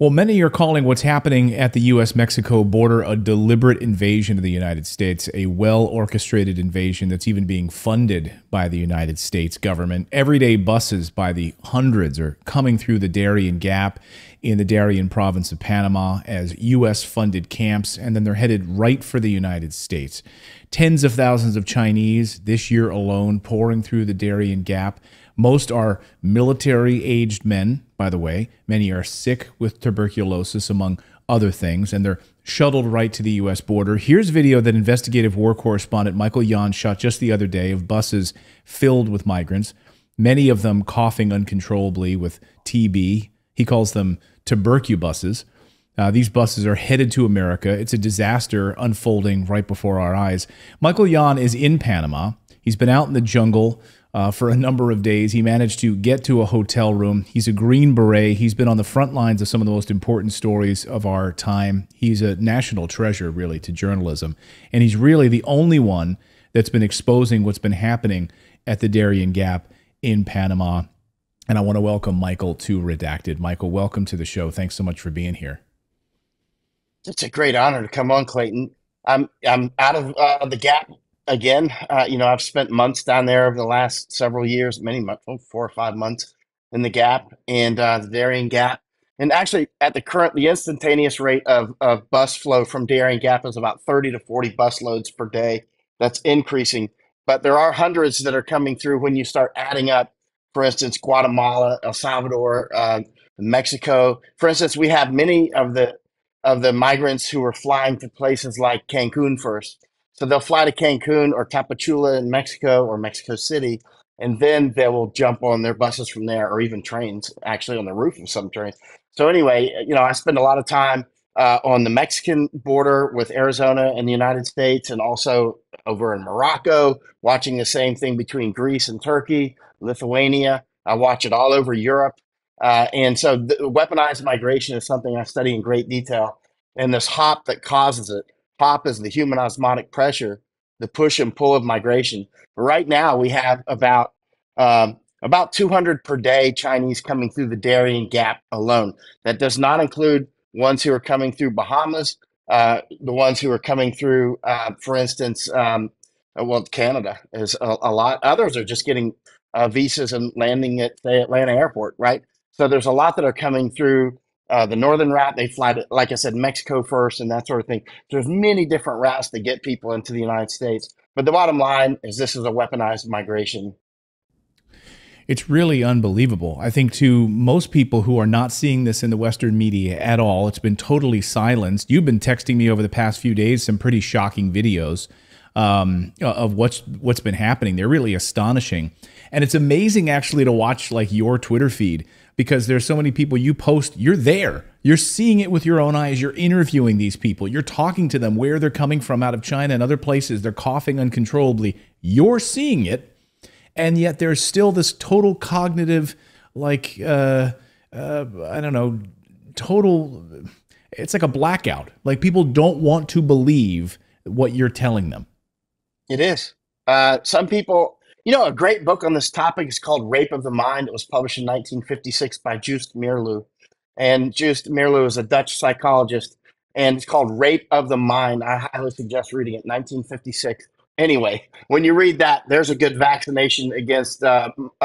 Well, many are calling what's happening at the U.S.-Mexico border a deliberate invasion of the United States, a well-orchestrated invasion that's even being funded by the United States government. Everyday buses by the hundreds are coming through the Darien Gap in the Darien province of Panama as U.S.-funded camps, and then they're headed right for the United States. Tens of thousands of Chinese this year alone pouring through the Darien Gap. Most are military-aged men, by the way. Many are sick with tuberculosis, among other things, and they're shuttled right to the U.S. border. Here's a video that investigative war correspondent Michael Yon shot just the other day of buses filled with migrants, many of them coughing uncontrollably with TB. He calls them tubercubuses. These buses are headed to America. It's a disaster unfolding right before our eyes. Michael Yon is in Panama. He's been out in the jungle for a number of days. He managed to get to a hotel room. He's a Green Beret. He's been on the front lines of some of the most important stories of our time. He's a national treasure, really, to journalism. And he's really the only one that's been exposing what's been happening at the Darien Gap in Panama. And I want to welcome Michael to Redacted. Michael, welcome to the show. Thanks so much for being here. It's a great honor to come on, Clayton. I'm out of the Gap again. You know, I've spent months down there over the last several years, many months, 4 or 5 months in the Gap and the Darien Gap. And actually at the current, the instantaneous rate of bus flow from Darien Gap is about 30 to 40 bus loads per day. That's increasing, but there are hundreds that are coming through when you start adding up, for instance, Guatemala, El Salvador, Mexico. For instance, we have many of the migrants who are flying to places like Cancun first. So they'll fly to Cancun or Tapachula in Mexico or Mexico City, and then they will jump on their buses from there, or even trains, actually on the roof of some trains. So anyway, you know, I spend a lot of time on the Mexican border with Arizona and the United States, and also over in Morocco, watching the same thing between Greece and Turkey, Lithuania. I watch it all over Europe. And so the weaponized migration is something I study in great detail. And this hop that causes it. Pop is the human osmotic pressure, the push and pull of migration. But right now we have about 200 per day Chinese coming through the Darien Gap alone. That does not include ones who are coming through Bahamas, the ones who are coming through, for instance, well, Canada is a lot. Others are just getting visas and landing at the Atlanta airport, right? So there's a lot that are coming through the northern route. They fly to, like I said, Mexico first and that sort of thing. There's many different routes to get people into the United States. But the bottom line is this is a weaponized migration. It's really unbelievable. I think to most people who are not seeing this in the Western media at all, it's been totally silenced. You've been texting me over the past few days some pretty shocking videos of what's been happening. They're really astonishing. And it's amazing actually to watch like your Twitter feed, because there's so many people you post, you're there. You're seeing it with your own eyes. You're interviewing these people. You're talking to them where they're coming from out of China and other places. They're coughing uncontrollably. You're seeing it. And yet there's still this total cognitive, like, I don't know, total, it's like a blackout. Like people don't want to believe what you're telling them. It is. Some people... You know, a great book on this topic is called Rape of the Mind. It was published in 1956 by Joost Meerloo. And Joost Meerloo is a Dutch psychologist, and it's called Rape of the Mind. I highly suggest reading it, 1956. Anyway, when you read that, there's a good vaccination against mind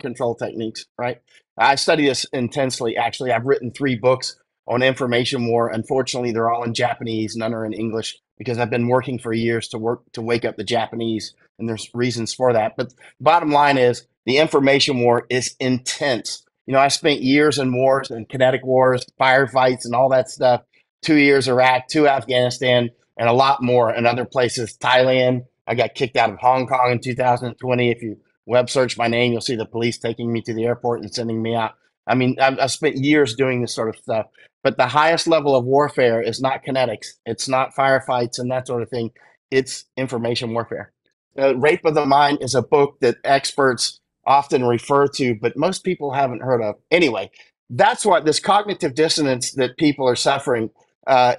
control techniques, right? I study this intensely, actually. I've written 3 books on information war. Unfortunately, they're all in Japanese, none are in English, because I've been working for years to wake up the Japanese. And there's reasons for that. But bottom line is the information war is intense. You know, I spent years in wars and kinetic wars, firefights and all that stuff. 2 years Iraq, 2 Afghanistan, and a lot more in other places. Thailand. I got kicked out of Hong Kong in 2020. If you web search my name, you'll see the police taking me to the airport and sending me out. I mean, I've spent years doing this sort of stuff. But the highest level of warfare is not kinetics. It's not firefights and that sort of thing. It's information warfare. Rape of the Mind is a book that experts often refer to, but most people haven't heard of. Anyway, that's what this cognitive dissonance that people are suffering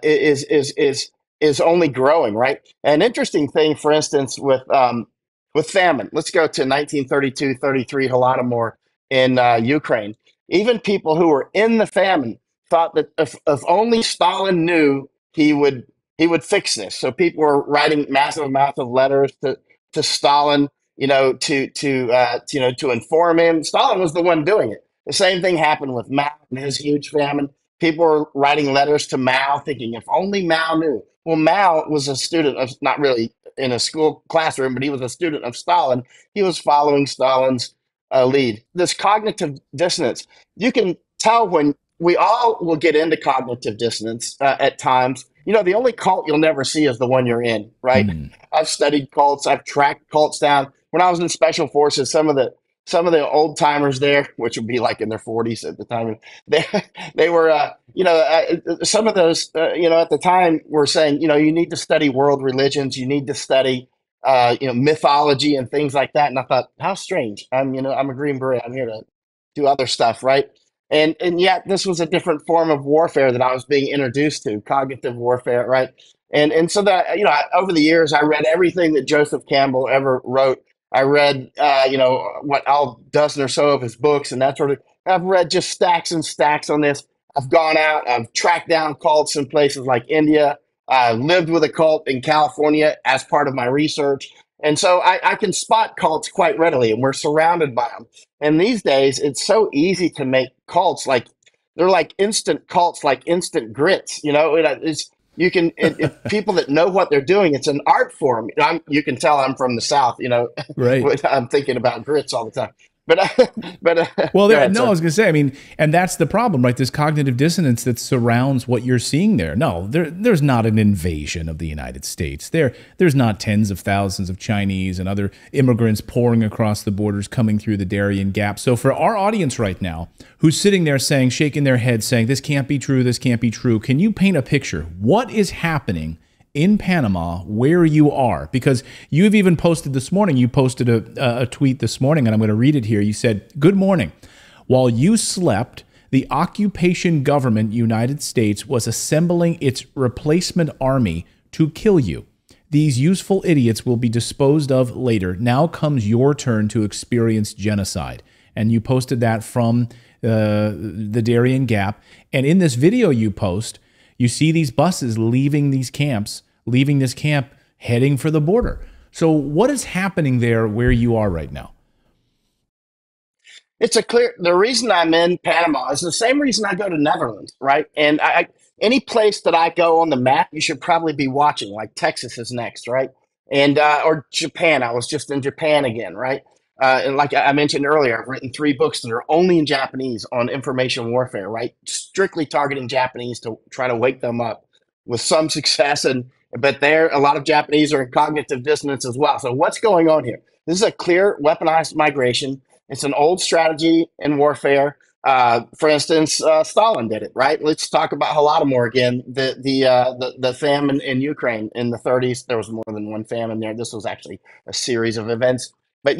is only growing, right? An interesting thing, for instance, with famine. Let's go to 1932-33 Holodomor in Ukraine. Even people who were in the famine thought that if only Stalin knew, he would fix this. So people were writing massive amounts of letters to Stalin, to inform him. Stalin was the one doing it. The same thing happened with Mao and his huge famine. People were writing letters to Mao thinking, if only Mao knew. Well, Mao was a student of, not really in a school classroom, but he was a student of Stalin. He was following Stalin's lead. This cognitive dissonance, you can tell when we all will get into cognitive dissonance at times. You know, the only cult you'll never see is the one you're in, right? Mm. I've studied cults. I've tracked cults down. When I was in Special Forces, some of the old timers there, which would be like in their 40s at the time, they were, some of those, at the time were saying, you need to study world religions. You need to study, mythology and things like that. And I thought, how strange. I'm a Green Beret. I'm here to do other stuff, right? And yet this was a different form of warfare that I was being introduced to, cognitive warfare, right? And so that, over the years, I read everything that Joseph Campbell ever wrote. I read, what all dozen or so of his books and that sort of. I've read just stacks and stacks on this. I've gone out. I've tracked down cults in places like India. I lived with a cult in California as part of my research. And so I can spot cults quite readily, and we're surrounded by them. And these days, it's so easy to make cults. Like they're like instant cults, like instant grits. People that know what they're doing, it's an art form. You can tell I'm from the South. Right. I'm thinking about grits all the time. I was going to say, and that's the problem, right? This cognitive dissonance that surrounds what you're seeing there. No, there's not an invasion of the United States. There's not tens of thousands of Chinese and other immigrants pouring across the borders, coming through the Darien Gap. So for our audience right now, who's sitting there saying, shaking their head, saying, this can't be true, can you paint a picture? What is happening in Panama, where you are? Because you've even posted this morning, you posted a tweet this morning, and I'm going to read it here. You said, "Good morning. While you slept, the occupation government, United States, was assembling its replacement army to kill you. These useful idiots will be disposed of later. Now comes your turn to experience genocide." And you posted that from the Darien Gap. And in this video you post, you see these buses leaving this camp, heading for the border. So what is happening there where you are right now? The reason I'm in Panama is the same reason I go to Netherlands, right? And any place that I go on the map, you should probably be watching, like Texas is next, right? And, or Japan, I was just in Japan again, right? And like I mentioned earlier, I've written 3 books that are only in Japanese on information warfare, right? Strictly targeting Japanese to try to wake them up, with some success. But a lot of Japanese are in cognitive dissonance as well. So what's going on here? This is a clear weaponized migration. It's an old strategy in warfare. For instance, Stalin did it, right? Let's talk about Holodomor again, the famine in Ukraine in the 30s. There was more than one famine there. This was actually a series of events. But,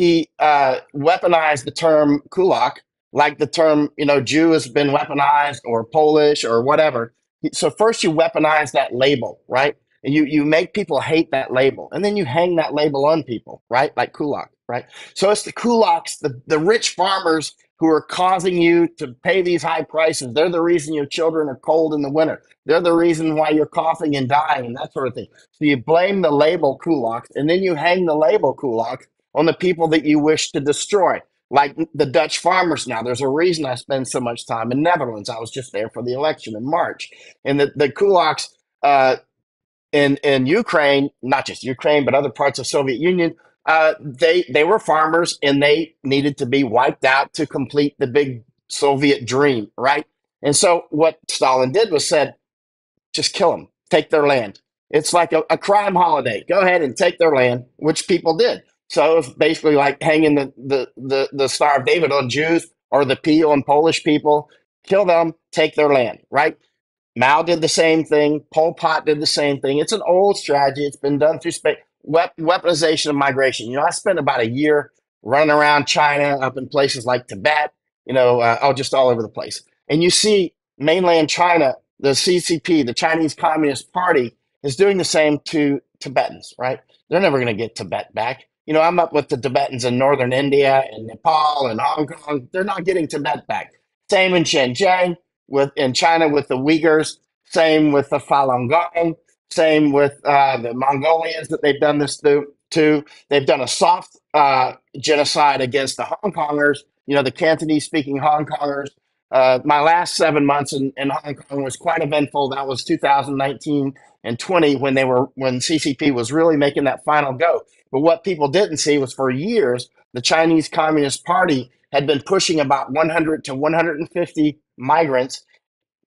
he weaponized the term kulak, like the term, Jew has been weaponized, or Polish, or whatever. So first you weaponize that label, right? And you make people hate that label. And then you hang that label on people, right? Like kulak, right? So it's the kulaks, the rich farmers who are causing you to pay these high prices. They're the reason your children are cold in the winter. They're the reason why you're coughing and dying and that sort of thing. So you blame the label kulaks, and then you hang the label kulaks on the people that you wish to destroy, like the Dutch farmers now. There's a reason I spend so much time in Netherlands. I was just there for the election in March. And the kulaks in Ukraine, not just Ukraine, but other parts of Soviet Union, they were farmers, and they needed to be wiped out to complete the big Soviet dream, right? And so what Stalin did was said, just kill them, take their land. It's like a crime holiday. Go ahead and take their land, which people did. So it's basically like hanging the Star of David on Jews, or the P on Polish people. Kill them, take their land, right? Mao did the same thing. Pol Pot did the same thing. It's an old strategy. It's been done through weaponization of migration. I spent about a year running around China, up in places like Tibet, just all over the place. And you see mainland China, the CCP, the Chinese Communist Party, is doing the same to Tibetans, right? They're never going to get Tibet back. You know, I'm up with the Tibetans in northern India and Nepal and Hong Kong. They're not getting Tibet back. Same in Xinjiang, in China with the Uyghurs. Same with the Falun Gong. Same with the Mongolians that they've done this to. They've done a soft genocide against the Hong Kongers, you know, the Cantonese-speaking Hong Kongers. My last 7 months in Hong Kong was quite eventful. That was 2019 and 20 when CCP was really making that final go. But what people didn't see was for years, the Chinese Communist Party had been pushing about 100 to 150 migrants,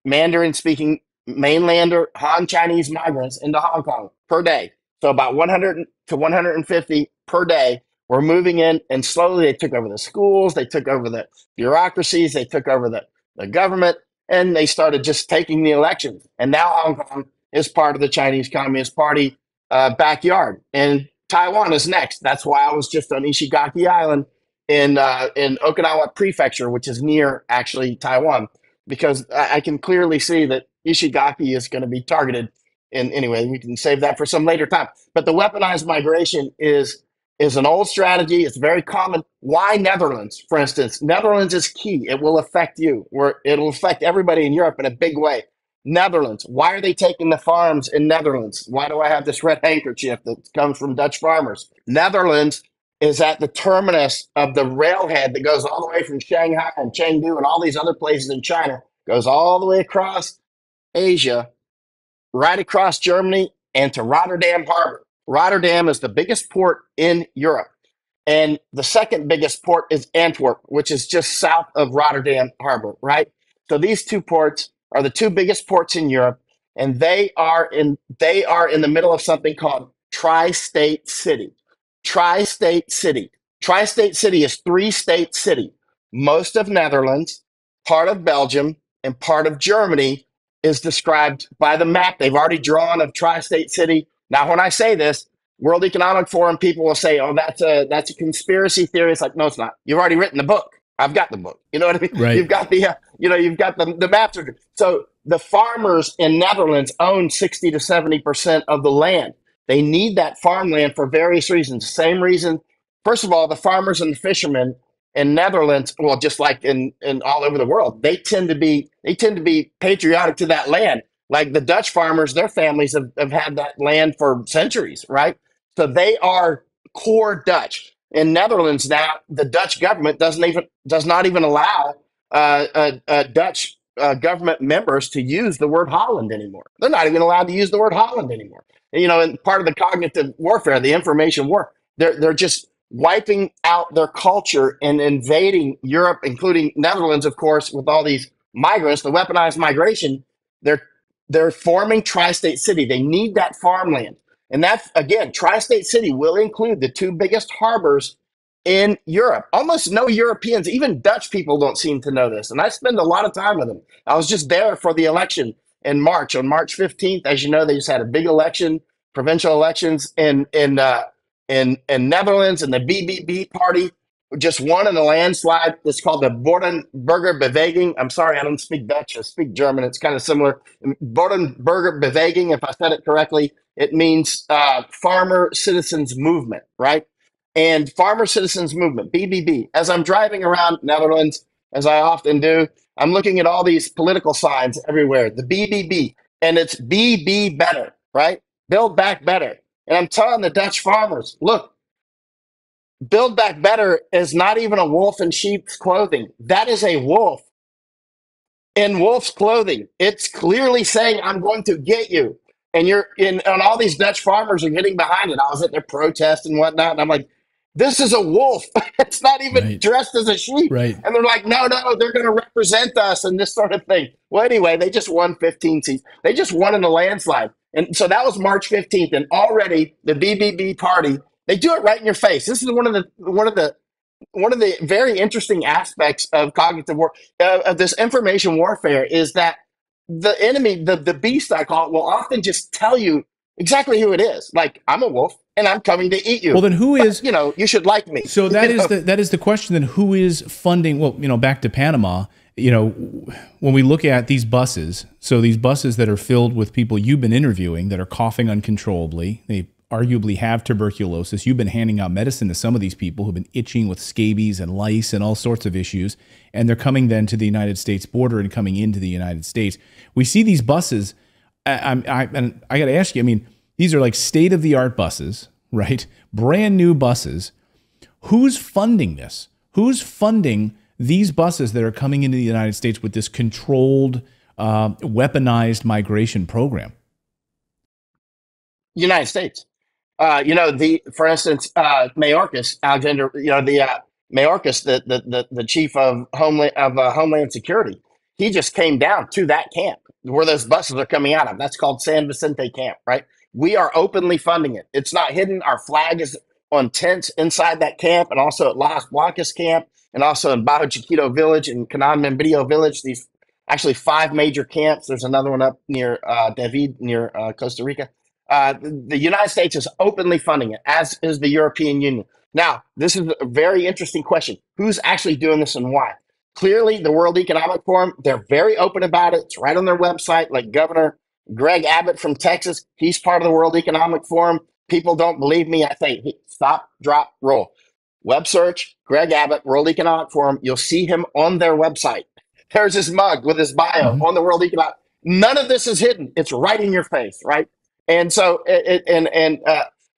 Mandarin-speaking mainlander Han Chinese migrants into Hong Kong per day. So about 100 to 150 per day were moving in, and slowly they took over the schools, they took over the bureaucracies, they took over the government, and they started just taking the elections. And now Hong Kong is part of the Chinese Communist Party backyard. And Taiwan is next. That's why I was just on Ishigaki Island in Okinawa Prefecture, which is near actually Taiwan, because I can clearly see that Ishigaki is going to be targeted. And anyway, we can save that for some later time. But the weaponized migration is an old strategy. It's very common. Why Netherlands, for instance? Netherlands is key. It will affect you. It'll affect everybody in Europe in a big way. Netherlands. Why are they taking the farms in Netherlands? Why do I have this red handkerchief that comes from Dutch farmers? Netherlands is at the terminus of the railhead that goes all the way from Shanghai and Chengdu and all these other places in China, goes all the way across Asia, right across Germany and to Rotterdam Harbor. Rotterdam is the biggest port in Europe. And the second biggest port is Antwerp, which is just south of Rotterdam Harbor, right? So these two ports are the two biggest ports in Europe, and they are in the middle of something called tri-state city. Tri-state city. Tri-state city is three-state city. Most of Netherlands, part of Belgium, and part of Germany is described by the map they've already drawn of tri-state city. Now, when I say this, World Economic Forum people will say, oh, that's a conspiracy theory. It's like, no, it's not. You've already written the book. I've got the book. You know what I mean? Right. You've got the, you know, you've got the maps. So the farmers in Netherlands own 60 to 70% of the land. They need that farmland for various reasons. Same reason. First of all, the farmers and the fishermen in Netherlands, well, just like in all over the world, they tend to be patriotic to that land. Like the Dutch farmers, their families have had that land for centuries, right? So they are core Dutch. In Netherlands now, the Dutch government does not even allow Dutch government members to use the word Holland anymore. They're not even allowed to use the word Holland anymore. And, you know, and part of the cognitive warfare, the information war, they're just wiping out their culture and invading Europe, including Netherlands, of course, with all these migrants, the weaponized migration. They're forming tri-state city. They need that farmland. And that's, again, tri-state city will include the two biggest harbors in Europe. Almost no Europeans, even Dutch people, don't seem to know this. And I spend a lot of time with them. I was just there for the election in March. On March 15th, as you know, they just had a big election, provincial elections in Netherlands, and the BBB party just won in a landslide. It's called the Bordenburger Bewegung. I'm sorry, I don't speak Dutch. I speak German. It's kind of similar. Bordenburger Bewegung, if I said it correctly, it means Farmer Citizens Movement, right? And Farmer Citizens Movement, BBB. As I'm driving around Netherlands, as I often do, I'm looking at all these political signs everywhere, the BBB, and it's BB better, right? Build back better. And I'm telling the Dutch farmers, look, build back better is not even a wolf in sheep's clothing. That is a wolf in wolf's clothing. It's clearly saying, I'm going to get you. And you're in, and all these Dutch farmers are getting behind it. I was at their protest and whatnot, and I'm like, this is a wolf. It's not even right. Dressed as a sheep. Right. And they're like, no, they're going to represent us and this sort of thing. Well, anyway, they just won 15 seats. They just won in a landslide. And so that was March 15th. And already the BBB party, they do it right in your face. This is one of the very interesting aspects of cognitive war, of this information warfare, is that the enemy, the beast, I call it, will often just tell you exactly who it is. Like, I'm a wolf and I'm coming to eat you. Well, then who is, but, you know, you should like me. So that is the question. Then who is funding? Well, you know, back to Panama, you know, when we look at these buses, so these buses that are filled with people you've been interviewing that are coughing uncontrollably, they arguably have tuberculosis. You've been handing out medicine to some of these people who've been itching with scabies and lice and all sorts of issues. And they're coming then to the United States border and coming into the United States. We see these buses. And I got to ask you, I mean, these are like state-of-the-art buses, right? Brand new buses. Who's funding this? Who's funding these buses that are coming into the United States with this controlled, weaponized migration program? United States. You know, for instance, Mayorkas, Alexander, you know, Mayorkas, the chief of Homeland Security, he just came down to that camp where those buses are coming out of. That's called San Vicente Camp, right? We are openly funding it. It's not hidden. Our flag is on tents inside that camp, and also at Las Blancas Camp, and also in Bajo Chiquito Village and Canan Membreo Village. These actually 5 major camps. There's another one up near David, near Costa Rica. The United States is openly funding it, as is the European Union. Now, this is a very interesting question. Who's actually doing this and why? Clearly, the World Economic Forum, they're very open about it. It's right on their website. Like Governor Greg Abbott from Texas, he's part of the World Economic Forum. People don't believe me. I say, stop, drop, roll. Web search, Greg Abbott, World Economic Forum. You'll see him on their website. There's his mug with his bio on the World Economic. None of this is hidden. It's right in your face, right? And so,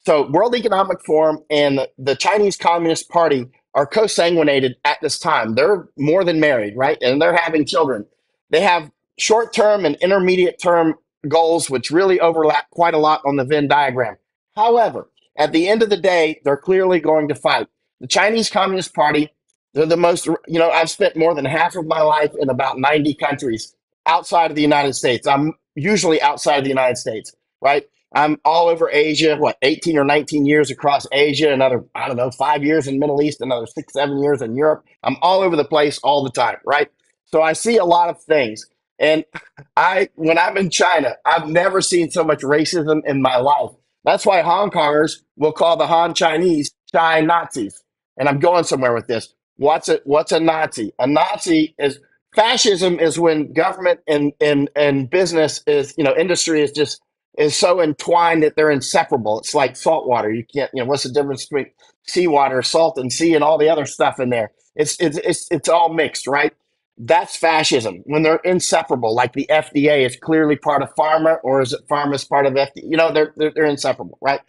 so World Economic Forum and the Chinese Communist Party are co-sanguinated at this time. They're more than married, right? And they're having children. They have short-term and intermediate-term goals, which really overlap quite a lot on the Venn diagram. However, at the end of the day, they're clearly going to fight. The Chinese Communist Party, they're the most, you know, I've spent more than half of my life in about 90 countries outside of the United States. I'm usually outside of the United States. Right? I'm all over Asia, what, 18 or 19 years across Asia, another, I don't know, 5 years in Middle East, another 6, 7 years in Europe. I'm all over the place all the time, right? So I see a lot of things. And when I'm in China, I've never seen so much racism in my life. That's why Hong Kongers will call the Han Chinese Chai Nazis. And I'm going somewhere with this. What's a Nazi? A Nazi is, fascism is when government and business is, you know, industry is just, is so entwined that they're inseparable. It's like salt water. You can't, you know, what's the difference between seawater, salt and sea and all the other stuff in there? It's all mixed, right? That's fascism, when they're inseparable, like the FDA is clearly part of pharma, or is it pharma's part of FDA? You know, they're inseparable, right?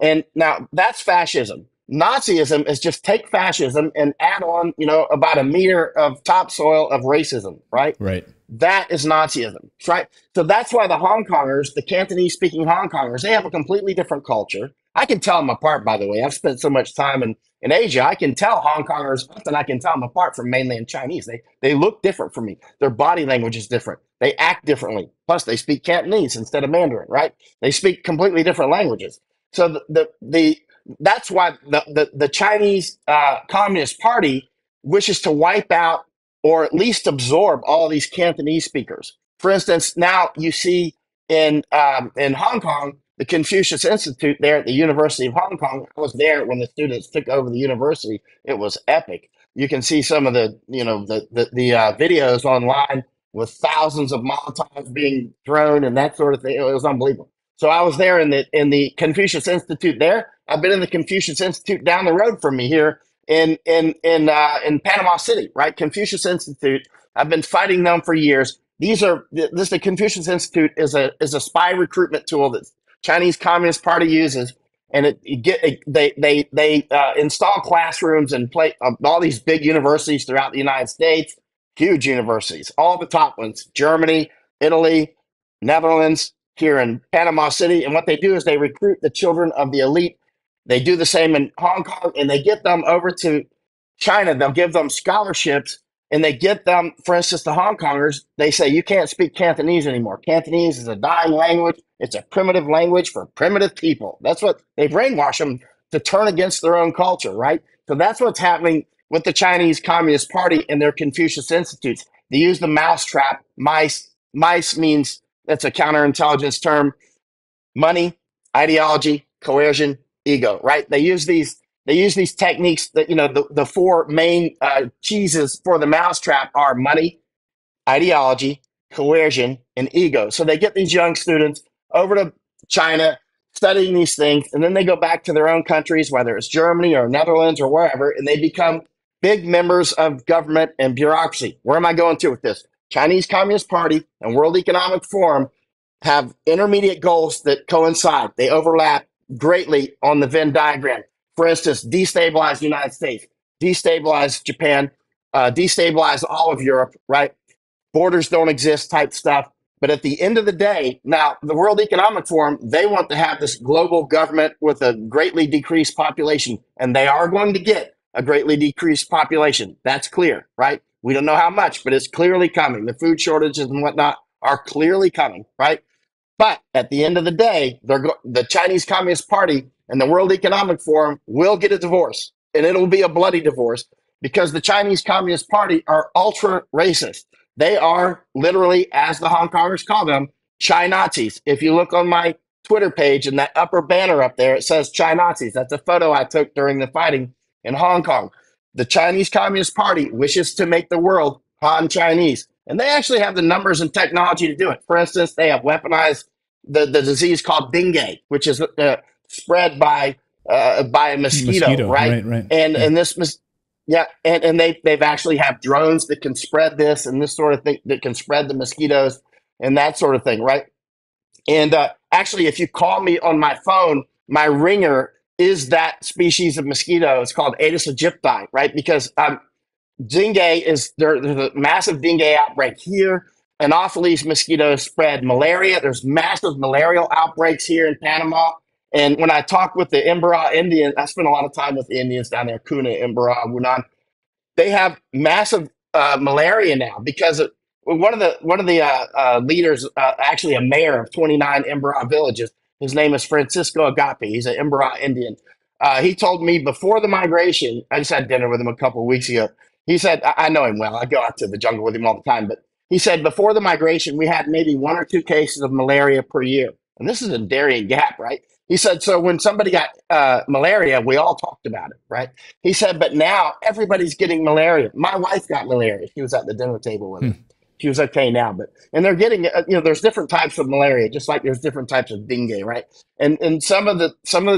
And now that's fascism. Nazism is just take fascism and add on, you know, about a meter of topsoil of racism, right? Right. That is Nazism, right? So that's why the Hong Kongers, the Cantonese-speaking Hong Kongers, they have a completely different culture. I can tell them apart, by the way. I've spent so much time in Asia. I can tell Hong Kongers, and I can tell them apart from mainland Chinese. They look different from me. Their body language is different. They act differently. Plus, they speak Cantonese instead of Mandarin, right? They speak completely different languages. So that's why the Chinese Communist Party wishes to wipe out or at least absorb all these Cantonese speakers. For instance, now you see in Hong Kong, the Confucius Institute there at the University of Hong Kong. I was there when the students took over the university. It was epic. You can see some of the, you know, the videos online with thousands of molotovs being thrown and that sort of thing. It was unbelievable. So I was there in the Confucius Institute there. I've been in the Confucius Institute down the road from me here in Panama City, right? Confucius Institute. I've been fighting them for years. The Confucius Institute is a spy recruitment tool that Chinese Communist Party uses, and they install classrooms and play all these big universities throughout the United States, huge universities, all the top ones, Germany, Italy, Netherlands, here in Panama City. And what they do is they recruit the children of the elite. They do the same in Hong Kong, and they get them over to China. They'll give them scholarships, and they get them, for instance, the Hong Kongers, they say, you can't speak Cantonese anymore. Cantonese is a dying language. It's a primitive language for primitive people. That's what they brainwash them to turn against their own culture, right? So that's what's happening with the Chinese Communist Party and their Confucius Institutes. They use the mouse trap. Mice means, that's a counterintelligence term, money, ideology, coercion, ego, right? They use these techniques that, you know, the 4 main cheeses for the mousetrap are money, ideology, coercion, and ego. So they get these young students over to China. studying these things, and then they go back to their own countries, whether it's Germany or Netherlands or wherever, and they become big members of government and bureaucracy. Where am I going to with this? Chinese Communist Party and World Economic Forum have intermediate goals that coincide. They overlap greatly on the Venn diagram. For instance, destabilize the United States, destabilize Japan, destabilize all of Europe, right? Borders don't exist type stuff. But at the end of the day, now the World Economic Forum, they want to have this global government with a greatly decreased population, and they are going to get a greatly decreased population. That's clear, right? We don't know how much, but it's clearly coming. The food shortages and whatnot are clearly coming, right? But at the end of the day, the Chinese Communist Party and the World Economic Forum will get a divorce, and it'll be a bloody divorce, because the Chinese Communist Party are ultra racist. They are literally, as the Hong Kongers call them, Chi-Nazis. If you look on my Twitter page in that upper banner up there, it says Chi-Nazis. That's a photo I took during the fighting in Hong Kong. The Chinese Communist Party wishes to make the world Han Chinese, and they actually have the numbers and technology to do it. For instance, they have weaponized the disease called dengue, which is spread by a mosquito, right? And this, yeah, and they've actually have drones that can spread this and this sort of thing, that can spread the mosquitoes and that sort of thing, right? And actually, if you call me on my phone, my ringer is that species of mosquito. It's called Aedes aegypti, right? Because dengue is, there's a massive dengue outbreak here. Anopheles mosquitoes spread malaria. There's massive malarial outbreaks here in Panama. And when I talked with the Embera Indians, I spent a lot of time with the Indians down there, Kuna, Embera, Wunan. They have massive malaria now because of, one of the leaders, actually a mayor of 29 Embera villages, his name is Francisco Agape. He's an Embera Indian. He told me before the migration, I just had dinner with him a couple of weeks ago. He said, I know him well. I go out to the jungle with him all the time. But he said before the migration, we had maybe 1 or 2 cases of malaria per year. And this is in Darien Gap, right? He said, so when somebody got malaria, we all talked about it, right? He said, but now everybody's getting malaria. My wife got malaria. She was at the dinner table with him. She was okay now, but, and they're getting, there's different types of malaria, just like there's different types of dengue, right? And some of the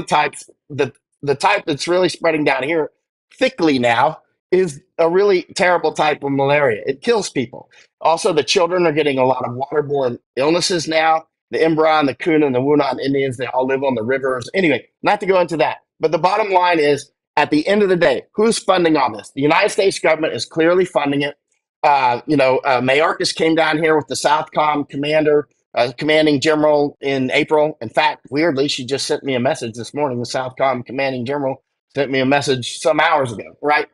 types, the type that's really spreading down here thickly now is a really terrible type of malaria. It kills people. Also, the children are getting a lot of waterborne illnesses now. The Embera and the Kuna and the Wunan Indians, they all live on the rivers. Anyway, not to go into that, but the bottom line is, at the end of the day, who's funding all this? The United States government is clearly funding it. Mayorkas came down here with the Southcom commanding general in April. In fact, weirdly, she just sent me a message this morning. The Southcom commanding general sent me a message some hours ago, right?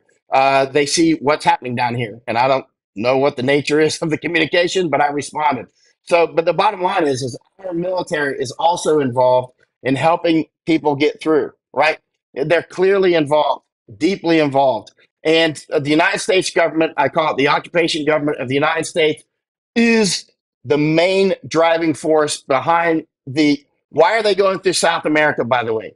They see what's happening down here. And I don't know what the nature is of the communication, but I responded. So, but the bottom line is our military is also involved in helping people get through, right? They're clearly involved, deeply involved. And the United States government, I call it the occupation government of the United States, is the main driving force behind the, why are they going through South America, by the way?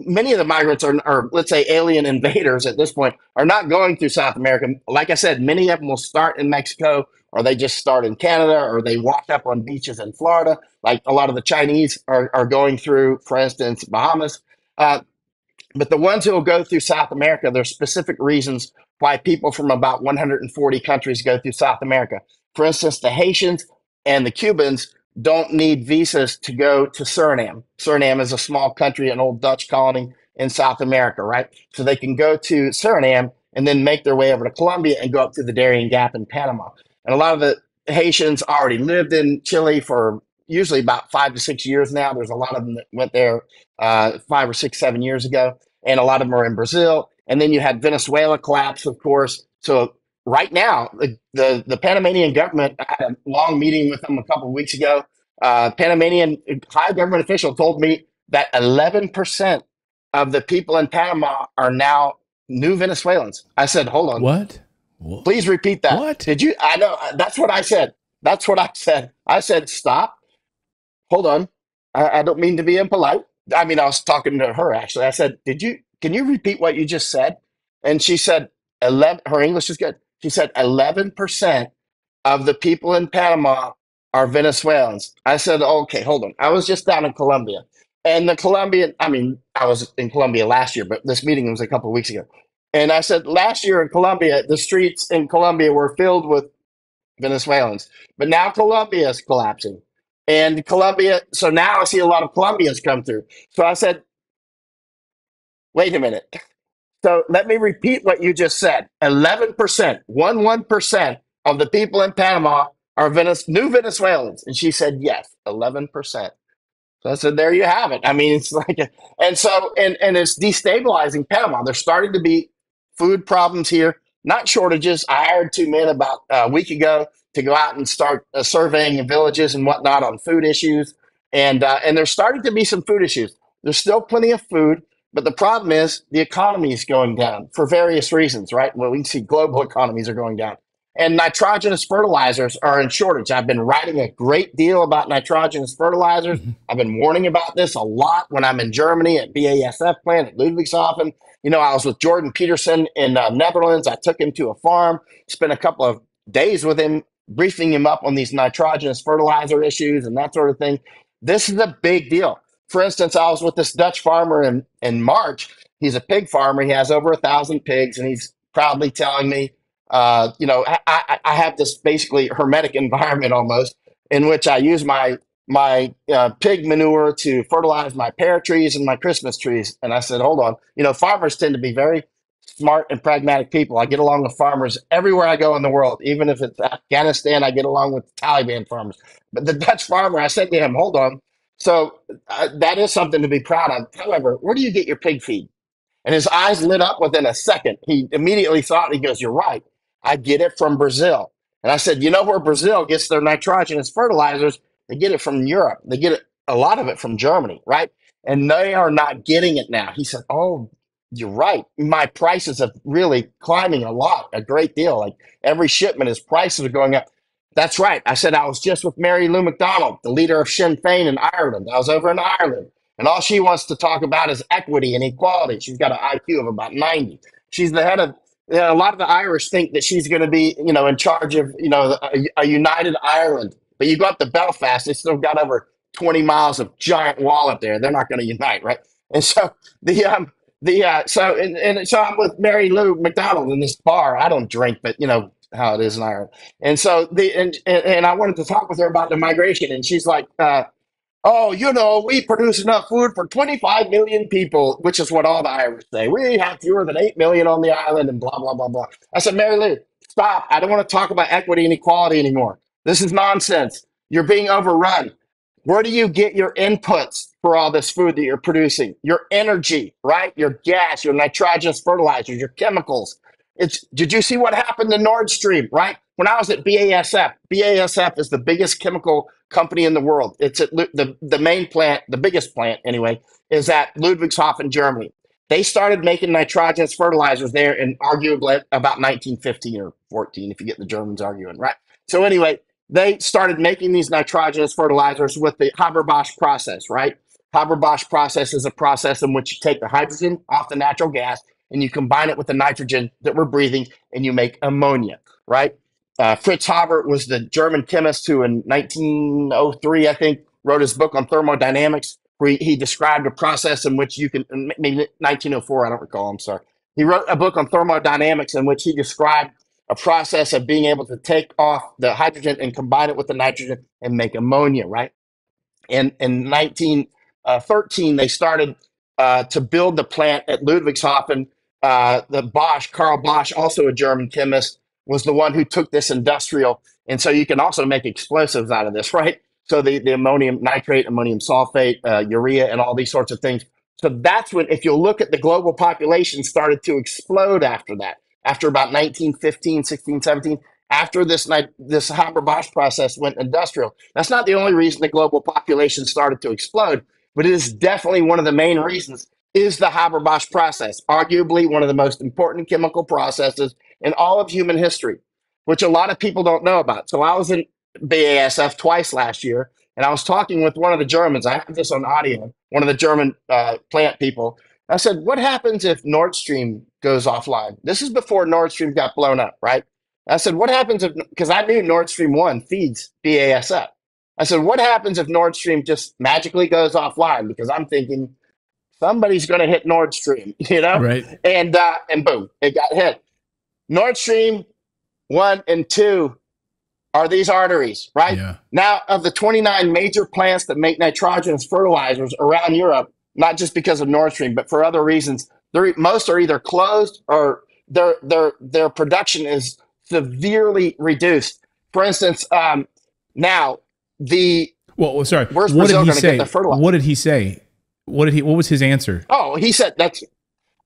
Many of the migrants are, let's say, alien invaders at this point, are not going through South America. Like I said, many of them will start in Mexico, or they just start in Canada, or they wash up on beaches in Florida. Like a lot of the Chinese are going through, for instance, Bahamas. But the ones who will go through South America, there's specific reasons why people from about 140 countries go through South America. For instance, the Haitians and the Cubans don't need visas to go to Suriname. Suriname is a small country, an old Dutch colony in South America, right? So they can go to Suriname and then make their way over to Colombia and go up through the Darien Gap in Panama. And a lot of the Haitians already lived in Chile for usually about 5 to 6 years now. There's a lot of them that went there 5 or 6, 7 years ago, and a lot of them are in Brazil. And then you had Venezuela collapse, of course. So right now, the Panamanian government, I had a long meeting with them a couple of weeks ago. Panamanian high government official told me that 11% of the people in Panama are now new Venezuelans. I said, hold on. What? Please repeat that. What? Did you? I know. That's what I said. That's what I said. I said, stop. Hold on. I don't mean to be impolite. I mean, I was talking to her, actually. I said, can you repeat what you just said? And she said, her English is good. She said, 11% of the people in Panama are Venezuelans. I said, okay, hold on. I was just down in Colombia. And the Colombian, I mean, I was in Colombia last year, but this meeting was a couple of weeks ago. And I said, last year in Colombia, the streets in Colombia were filled with Venezuelans. But now Colombia is collapsing. And Colombia, so now I see a lot of Colombians come through. So I said, wait a minute. So let me repeat what you just said. 11% of the people in Panama are new Venezuelans. And she said, yes, 11%. So I said, there you have it. I mean, it's like, and it's destabilizing Panama. There's starting to be food problems here, not shortages. I hired two men about a week ago to go out and start surveying villages and whatnot on food issues. And there's starting to be some food issues. There's still plenty of food, but the problem is the economy is going down for various reasons, right? Well, we can see global economies are going down. And nitrogenous fertilizers are in shortage. I've been writing a great deal about nitrogenous fertilizers. I've been warning about this a lot when I'm in Germany at BASF plant at Ludwigshafen. You know, I was with Jordan Peterson in Netherlands. I took him to a farm, spent a couple of days with him, briefing him up on these nitrogenous fertilizer issues and that sort of thing. This is a big deal. For instance, I was with this Dutch farmer in March. He's a pig farmer. He has over 1,000 pigs, and he's proudly telling me, you know, I have this basically hermetic environment almost in which I use my pig manure to fertilize my pear trees and my Christmas trees. And I said, hold on, you know, farmers tend to be very smart and pragmatic people. I get along with farmers everywhere I go in the world. Even if it's Afghanistan, I get along with Taliban farmers. But the Dutch farmer, I said to him, hold on. So that is something to be proud of. However, where do you get your pig feed? And his eyes lit up within a second. He immediately thought, he goes, you're right. I get it from Brazil. And I said, you know where Brazil gets their nitrogenous fertilizers? They get it from Europe. They get it, a lot of it from Germany, right? And they are not getting it now. He said, oh, you're right. My prices are really climbing a great deal. Like every shipment, his prices are going up. That's right. I said, I was just with Mary Lou McDonald, the leader of Sinn Féin in Ireland. I was over in Ireland. And all she wants to talk about is equity and equality. She's got an IQ of about 90. She's the head of, a lot of the Irish think that she's going to be, you know, in charge of, you know, a united Ireland. But you go up to Belfast, they still got over 20 miles of giant wall up there. They're not going to unite, right? And so so I'm with Mary Lou McDonald in this bar. I don't drink, but you know how it is in Ireland. And so I wanted to talk with her about the migration, and she's like, oh, you know, we produce enough food for 25 million people, which is what all the Irish say. We have fewer than 8 million on the island and blah, blah, blah, blah. I said, Mary Lou, stop. I don't want to talk about equity and equality anymore. This is nonsense. You're being overrun. Where do you get your inputs for all this food that you're producing? Your energy, right? Your gas, your nitrogenous fertilizers, your chemicals. Did you see what happened to Nord Stream, right? When I was at BASF, BASF is the biggest chemical company in the world. It's at the main plant, the biggest plant anyway, is at Ludwigshafen, Germany. They started making nitrogenous fertilizers there in arguably about 1915 or 14, if you get the Germans arguing, right? So anyway, they started making these nitrogenous fertilizers with the Haber-Bosch process, right? Haber-Bosch process is a process in which you take the hydrogen off the natural gas and you combine it with the nitrogen that we're breathing and you make ammonia, right? Fritz Haber was the German chemist who in 1903, I think, wrote his book on thermodynamics, where he described a process in which you can, maybe 1904, I don't recall, I'm sorry. He wrote a book on thermodynamics in which he described a process of being able to take off the hydrogen and combine it with the nitrogen and make ammonia, right? And in 1913, they started to build the plant at Ludwigshafen. The Bosch, Carl Bosch, also a German chemist, was the one who took this industrial, and so you can also make explosives out of this, right? So the ammonium nitrate, ammonium sulfate, urea, and all these sorts of things. So that's when, if you look at the global population, started to explode after that, after about 1915, 16, 17, after this Haber-Bosch process went industrial. That's not the only reason the global population started to explode, but it is definitely one of the main reasons is the Haber-Bosch process, arguably one of the most important chemical processes in all of human history, which a lot of people don't know about. So I was in BASF twice last year, and I was talking with one of the Germans. I have this on audio, one of the German plant people. I said, what happens if Nord Stream goes offline? This is before Nord Stream got blown up, right? I said, what happens if, because I knew Nord Stream 1 feeds BASF. I said, what happens if Nord Stream just magically goes offline? Because I'm thinking somebody's going to hit Nord Stream, you know? Right. And boom, it got hit. Nord Stream 1 and 2 are these arteries, right? Yeah. Now, of the 29 major plants that make nitrogenous fertilizers around Europe, not just because of Nord Stream, but for other reasons, most are either closed or their production is severely reduced. For instance, now the where's Brazil going to get the fertilizer? What did he say? What was his answer? Oh, he said that's.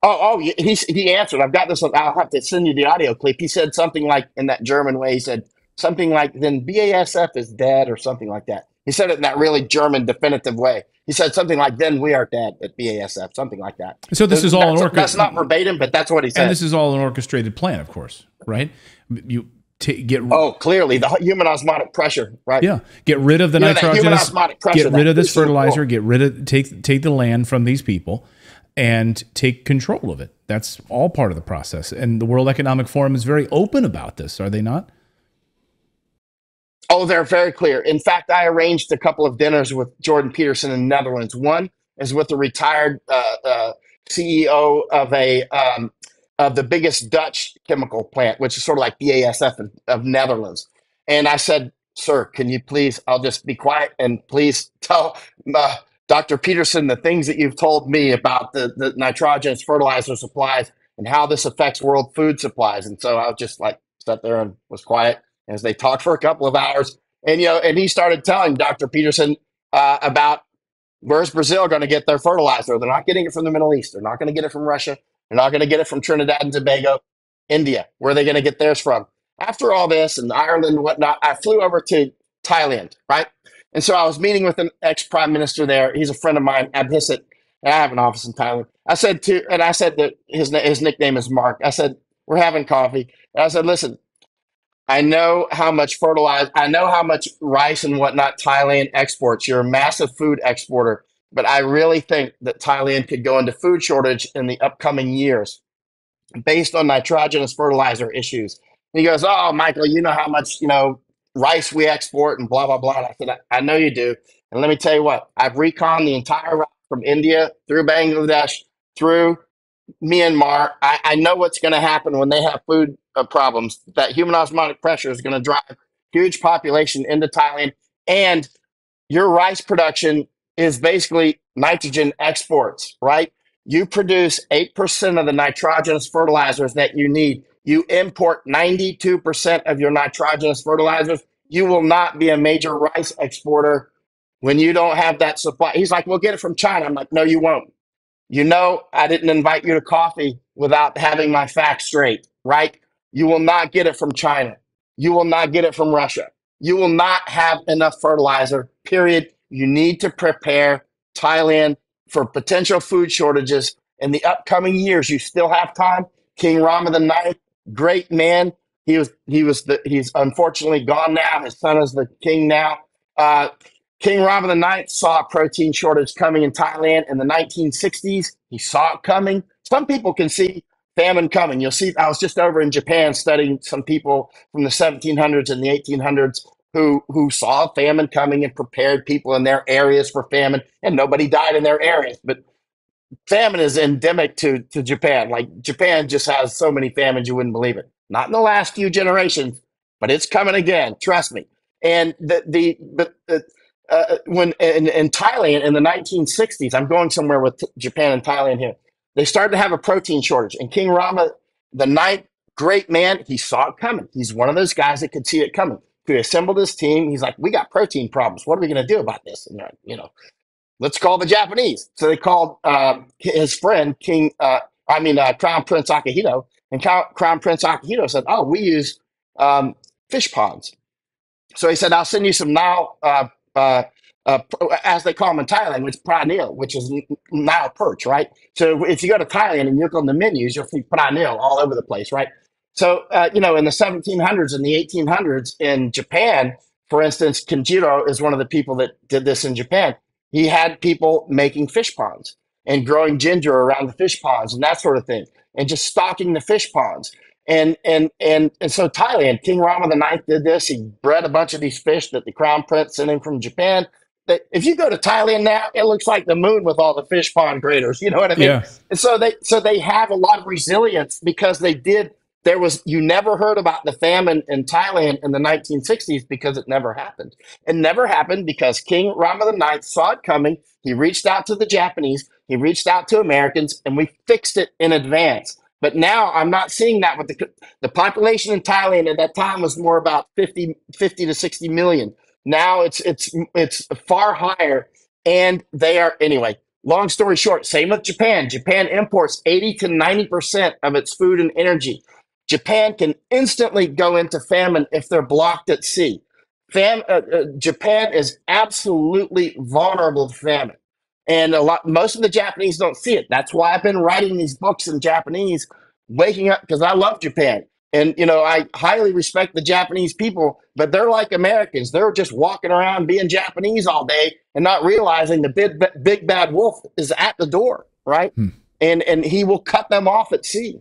He answered. I've got this. I'll have to send you the audio clip. He said something like in that German way. He said something like, "Then BASF is dead" or something like that. He said it in that really German definitive way. He said something like, "Then we are dead at BASF," something like that. So this is all an orchestrated. That's not verbatim, but that's what he said. And this is all an orchestrated plan, of course, right? You get clearly the human osmotic pressure, right? Yeah, get rid of the nitrogenous. Get rid of this fertilizer. Get rid of take the land from these people, and take control of it. That's all part of the process. And the World Economic Forum is very open about this, are they not? Oh, they're very clear. In fact, I arranged a couple of dinners with Jordan Peterson in the Netherlands. One is with the retired CEO of the biggest Dutch chemical plant, which is sort of like BASF of Netherlands. And I said, sir, can you please, I'll just be quiet and please tell Dr. Peterson the things that you've told me about the nitrogenous fertilizer supplies and how this affects world food supplies. And so I was just like sat there and was quiet as they talked for a couple of hours. And, you know, and he started telling Dr. Peterson about where's Brazil going to get their fertilizer? They're not getting it from the Middle East. They're not going to get it from Russia. They're not going to get it from Trinidad and Tobago, India. Where are they going to get theirs from? After all this and Ireland and whatnot, I flew over to Thailand, right? And so I was meeting with an ex-prime minister there. He's a friend of mine, Abhisit, and I have an office in Thailand. I said that his nickname is Mark. I said, we're having coffee. And I said, listen, I know how much rice and whatnot Thailand exports. You're a massive food exporter, but I really think that Thailand could go into food shortage in the upcoming years based on nitrogenous fertilizer issues. And he goes, oh, Michael, you know how much, you know, rice we export and blah, blah, blah. And I said, I know you do. And let me tell you what, I've reconned the entire route from India through Bangladesh, through Myanmar. I know what's going to happen when they have food problems. That human osmotic pressure is going to drive huge population into Thailand. And your rice production is basically nitrogen exports, right? You produce 8% of the nitrogenous fertilizers that you need. You import 92% of your nitrogenous fertilizers. You will not be a major rice exporter when you don't have that supply. He's like, we'll get it from China. I'm like, no, you won't. You know, I didn't invite you to coffee without having my facts straight, right? You will not get it from China. You will not get it from Russia. You will not have enough fertilizer, period. You need to prepare Thailand for potential food shortages in the upcoming years. You still have time. King Rama the Ninth. Great man. He's unfortunately gone now. His son is the king now. King Rama the Ninth saw a protein shortage coming in Thailand in the 1960s. He saw it coming. Some people can see famine coming. You'll see, I was just over in Japan studying some people from the 1700s and the 1800s who saw famine coming and prepared people in their areas for famine, and nobody died in their areas. But famine is endemic to Japan. Like Japan just has so many famines you wouldn't believe it. Not in the last few generations, but it's coming again. Trust me. And when in Thailand in the 1960s, I'm going somewhere with Japan and Thailand here. They started to have a protein shortage, and King Rama the Ninth, great man, he saw it coming. He's one of those guys that could see it coming. He assembled his team. He's like, we got protein problems. What are we going to do about this? And you know, let's call the Japanese. So they called his friend, Crown Prince Akihito. And Crown Prince Akihito said, oh, we use fish ponds. So he said, I'll send you some Nile, as they call them in Thailand, which is pranil, which is Nile perch, right? So if you go to Thailand and you look on the menus, you'll see pranil all over the place, right? So, you know, in the 1700s and the 1800s in Japan, for instance, Kenjiro is one of the people that did this in Japan. He had people making fish ponds and growing ginger around the fish ponds and that sort of thing, and just stocking the fish ponds. And so Thailand, King Rama the Ninth did this. He bred a bunch of these fish that the crown prince sent him from Japan. That if you go to Thailand now, it looks like the moon with all the fish pond graters. You know what I mean? Yeah. And so they have a lot of resilience because they did. There was, you never heard about the famine in Thailand in the 1960s because it never happened. It never happened because King Rama the Ninth saw it coming. He reached out to the Japanese. He reached out to Americans, and we fixed it in advance. But now I'm not seeing that with the population in Thailand at that time was more about 50 to 60 million. Now it's far higher, and they are anyway. Long story short, same with Japan. Japan imports 80 to 90% of its food and energy. Japan can instantly go into famine if they're blocked at sea. Japan is absolutely vulnerable to famine. And most of the Japanese don't see it. That's why I've been writing these books in Japanese, waking up, because I love Japan. And, you know, I highly respect the Japanese people, but they're like Americans. They're just walking around being Japanese all day and not realizing the big bad wolf is at the door, right? Hmm. And he will cut them off at sea.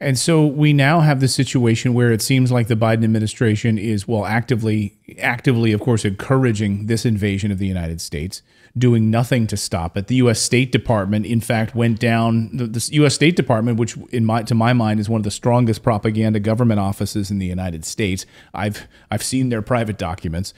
And so we now have the situation where it seems like the Biden administration is, well, actively, of course, encouraging this invasion of the United States, doing nothing to stop it. The U.S. State Department, in fact, went down. The U.S. State Department, which to my mind is one of the strongest propaganda government offices in the United States. I've seen their private documents.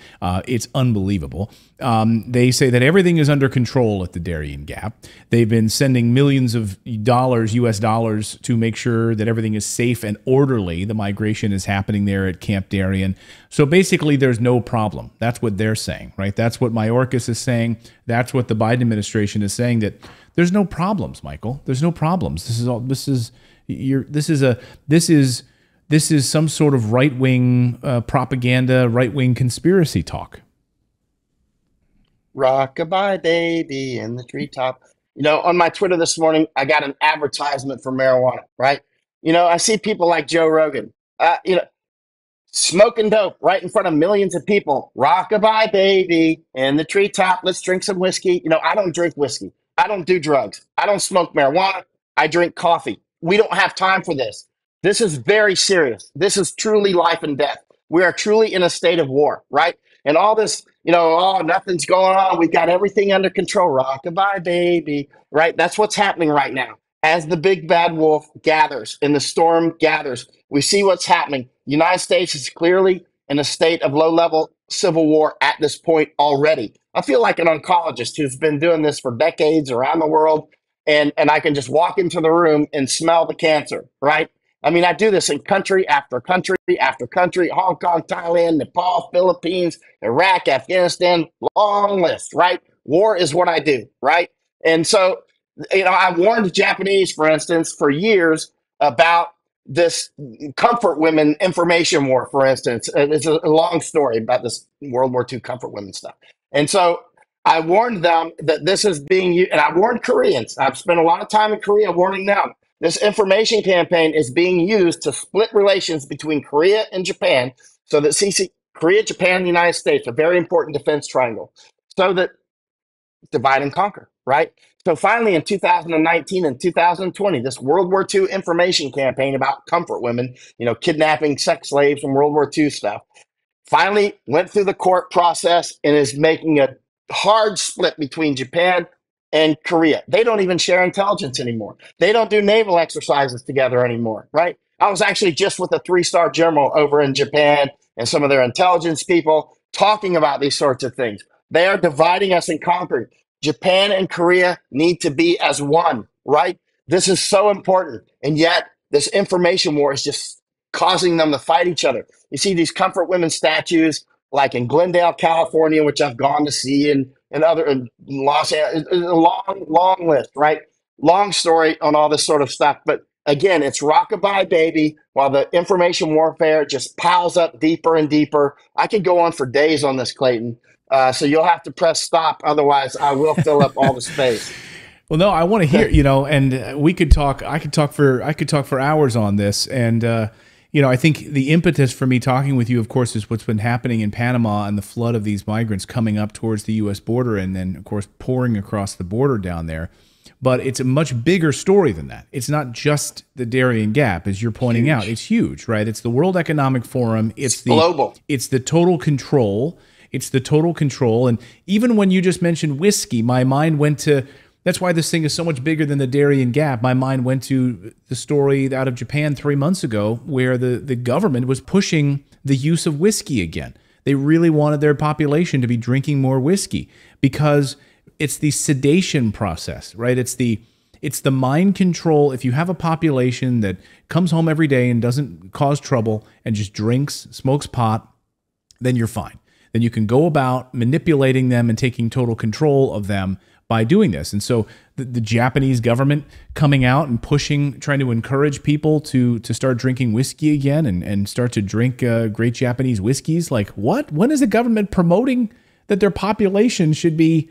It's unbelievable. They say that everything is under control at the Darien Gap. They've been sending millions of dollars, U.S. dollars, to make sure that everything is safe and orderly. The migration is happening there at Camp Darien. So basically, there's no problem. That's what they're saying, right? That's what Mayorkas is saying. That's what the Biden administration is saying, that there's no problems, Michael. There's no problems. This is some sort of right-wing propaganda, right-wing conspiracy talk. Rock-a-bye baby in the treetop. You know, on my Twitter this morning, I got an advertisement for marijuana, right? You know, I see people like Joe Rogan, you know, smoking dope right in front of millions of people. Rock-a-bye baby in the treetop. Let's drink some whiskey. You know, I don't drink whiskey. I don't do drugs. I don't smoke marijuana. I drink coffee. We don't have time for this. This is very serious. This is truly life and death. We are truly in a state of war, right? And all this, you know, oh, nothing's going on. We've got everything under control. Rock-a-bye baby, right? That's what's happening right now. As the big bad wolf gathers and the storm gathers, we see what's happening. The United States is clearly in a state of low-level civil war at this point already. I feel like an oncologist who's been doing this for decades around the world, and I can just walk into the room and smell the cancer, right? I mean, I do this in country after country after country, Hong Kong, Thailand, Nepal, Philippines, Iraq, Afghanistan, long list, right? War is what I do, right? And so, you know, I warned the Japanese, for instance, for years about this comfort women information war, for instance. It's a long story about this World War II comfort women stuff. And so I warned them that this is being used, and I warned Koreans. I've spent a lot of time in Korea warning them. This information campaign is being used to split relations between Korea and Japan so that Korea, Japan, and the United States, a very important defense triangle, so that divide and conquer, right? So finally, in 2019 and 2020, this World War II information campaign about comfort women, you know, kidnapping sex slaves and World War II stuff, finally went through the court process and is making a hard split between Japan and Korea. They don't even share intelligence anymore. They don't do naval exercises together anymore, right? I was actually just with a three-star general over in Japan and some of their intelligence people talking about these sorts of things. They are dividing us and conquering. Japan and Korea need to be as one, right? This is so important. And yet this information war is just causing them to fight each other. You see these comfort women statues like in Glendale, California, which I've gone to see, and other in Los Angeles. It's a long, long list, right? Long story on all this sort of stuff. But again, it's rock-a-bye baby while the information warfare just piles up deeper and deeper. I could go on for days on this, Clayton. So you'll have to press stop. Otherwise, I will fill up all the space. Well, no, I want to hear, you know, and we could talk. I could talk for hours on this. And, you know, I think the impetus for me talking with you, of course, is what's been happening in Panama and the flood of these migrants coming up towards the U.S. border and then, of course, pouring across the border down there. But it's a much bigger story than that. It's not just the Darien Gap, as you're pointing out. It's huge, right? It's the World Economic Forum. It's the global. It's the total control. It's the total control. And even when you just mentioned whiskey, my mind went to, that's why this thing is so much bigger than the Darien Gap. My mind went to the story out of Japan 3 months ago where the government was pushing the use of whiskey again. They really wanted their population to be drinking more whiskey because it's the sedation process, right? It's the mind control. If you have a population that comes home every day and doesn't cause trouble and just drinks, smokes pot, then you're fine. Then you can go about manipulating them and taking total control of them by doing this. And so the Japanese government coming out and pushing, trying to encourage people to start drinking whiskey again and start to drink great Japanese whiskeys. Like, what? When is the government promoting that their population should be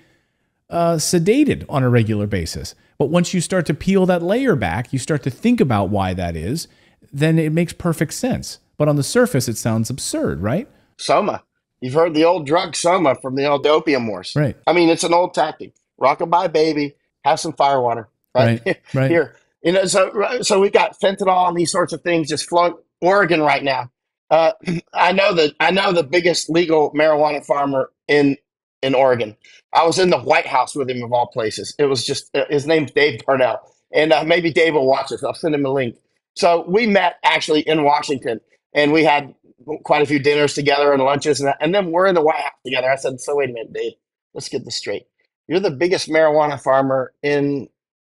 sedated on a regular basis? But once you start to peel that layer back, you start to think about why that is, then it makes perfect sense. But on the surface, it sounds absurd, right? Soma. You've heard the old drug Soma from the old opium wars. Right. I mean, it's an old tactic. Rock-a-bye, baby. Have some firewater. Right? Right. Here. You know, so we've got fentanyl and these sorts of things just flowing Oregon right now. I know the biggest legal marijuana farmer in Oregon. I was in the White House with him, of all places. It was just, his name's Dave Parnell. And maybe Dave will watch this. I'll send him a link. So we met actually in Washington, and we had quite a few dinners together and lunches. And then we're in the White House together. I said, so wait a minute, Dave, let's get this straight. You're the biggest marijuana farmer in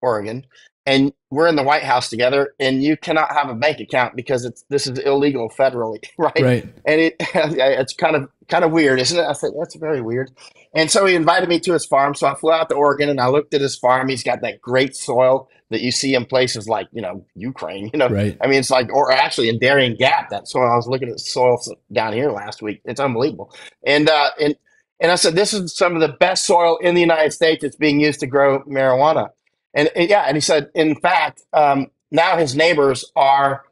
Oregon, and we're in the White House together, and you cannot have a bank account because this is illegal federally, right? Right. And it's kind of weird, isn't it? I said, that's very weird. And so he invited me to his farm. So I flew out to Oregon and I looked at his farm. He's got that great soil that you see in places like, you know, Ukraine, you know, right. I mean, it's like, or actually in Darien Gap, that soil. I was looking at soil down here last week. It's unbelievable. And I said, this is some of the best soil in the United States that's being used to grow marijuana. And he said, in fact, now his neighbors are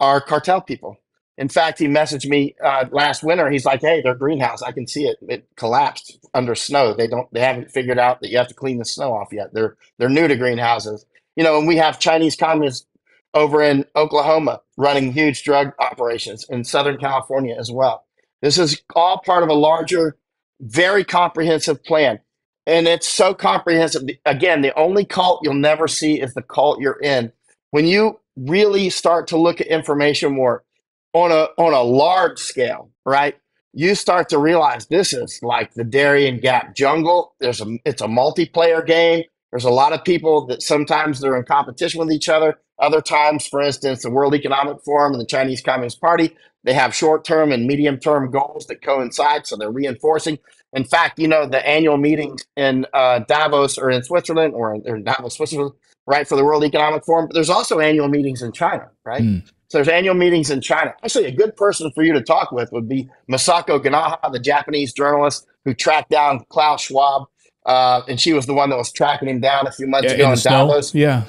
cartel people. In fact, he messaged me last winter. He's like, hey, their greenhouse, I can see it. It collapsed under snow. They haven't figured out that you have to clean the snow off yet. They're new to greenhouses. You know, and we have Chinese communists over in Oklahoma running huge drug operations in Southern California as well. This is all part of a larger, very comprehensive plan. And it's so comprehensive. Again, the only cult you'll never see is the cult you're in. When you really start to look at information war on a large scale, right? You start to realize this is like the Darien Gap jungle. It's a multiplayer game. There's a lot of people that sometimes they're in competition with each other. Other times, for instance, the World Economic Forum and the Chinese Communist Party, they have short-term and medium-term goals that coincide, so they're reinforcing. In fact, you know, the annual meetings in Davos or in Switzerland, or in Davos, Switzerland, right, for the World Economic Forum. But there's also annual meetings in China, right? Mm. So there's annual meetings in China. Actually, a good person for you to talk with would be Masako Ganaha, the Japanese journalist who tracked down Klaus Schwab, and she was the one that was tracking him down a few months ago in Davos. Yeah,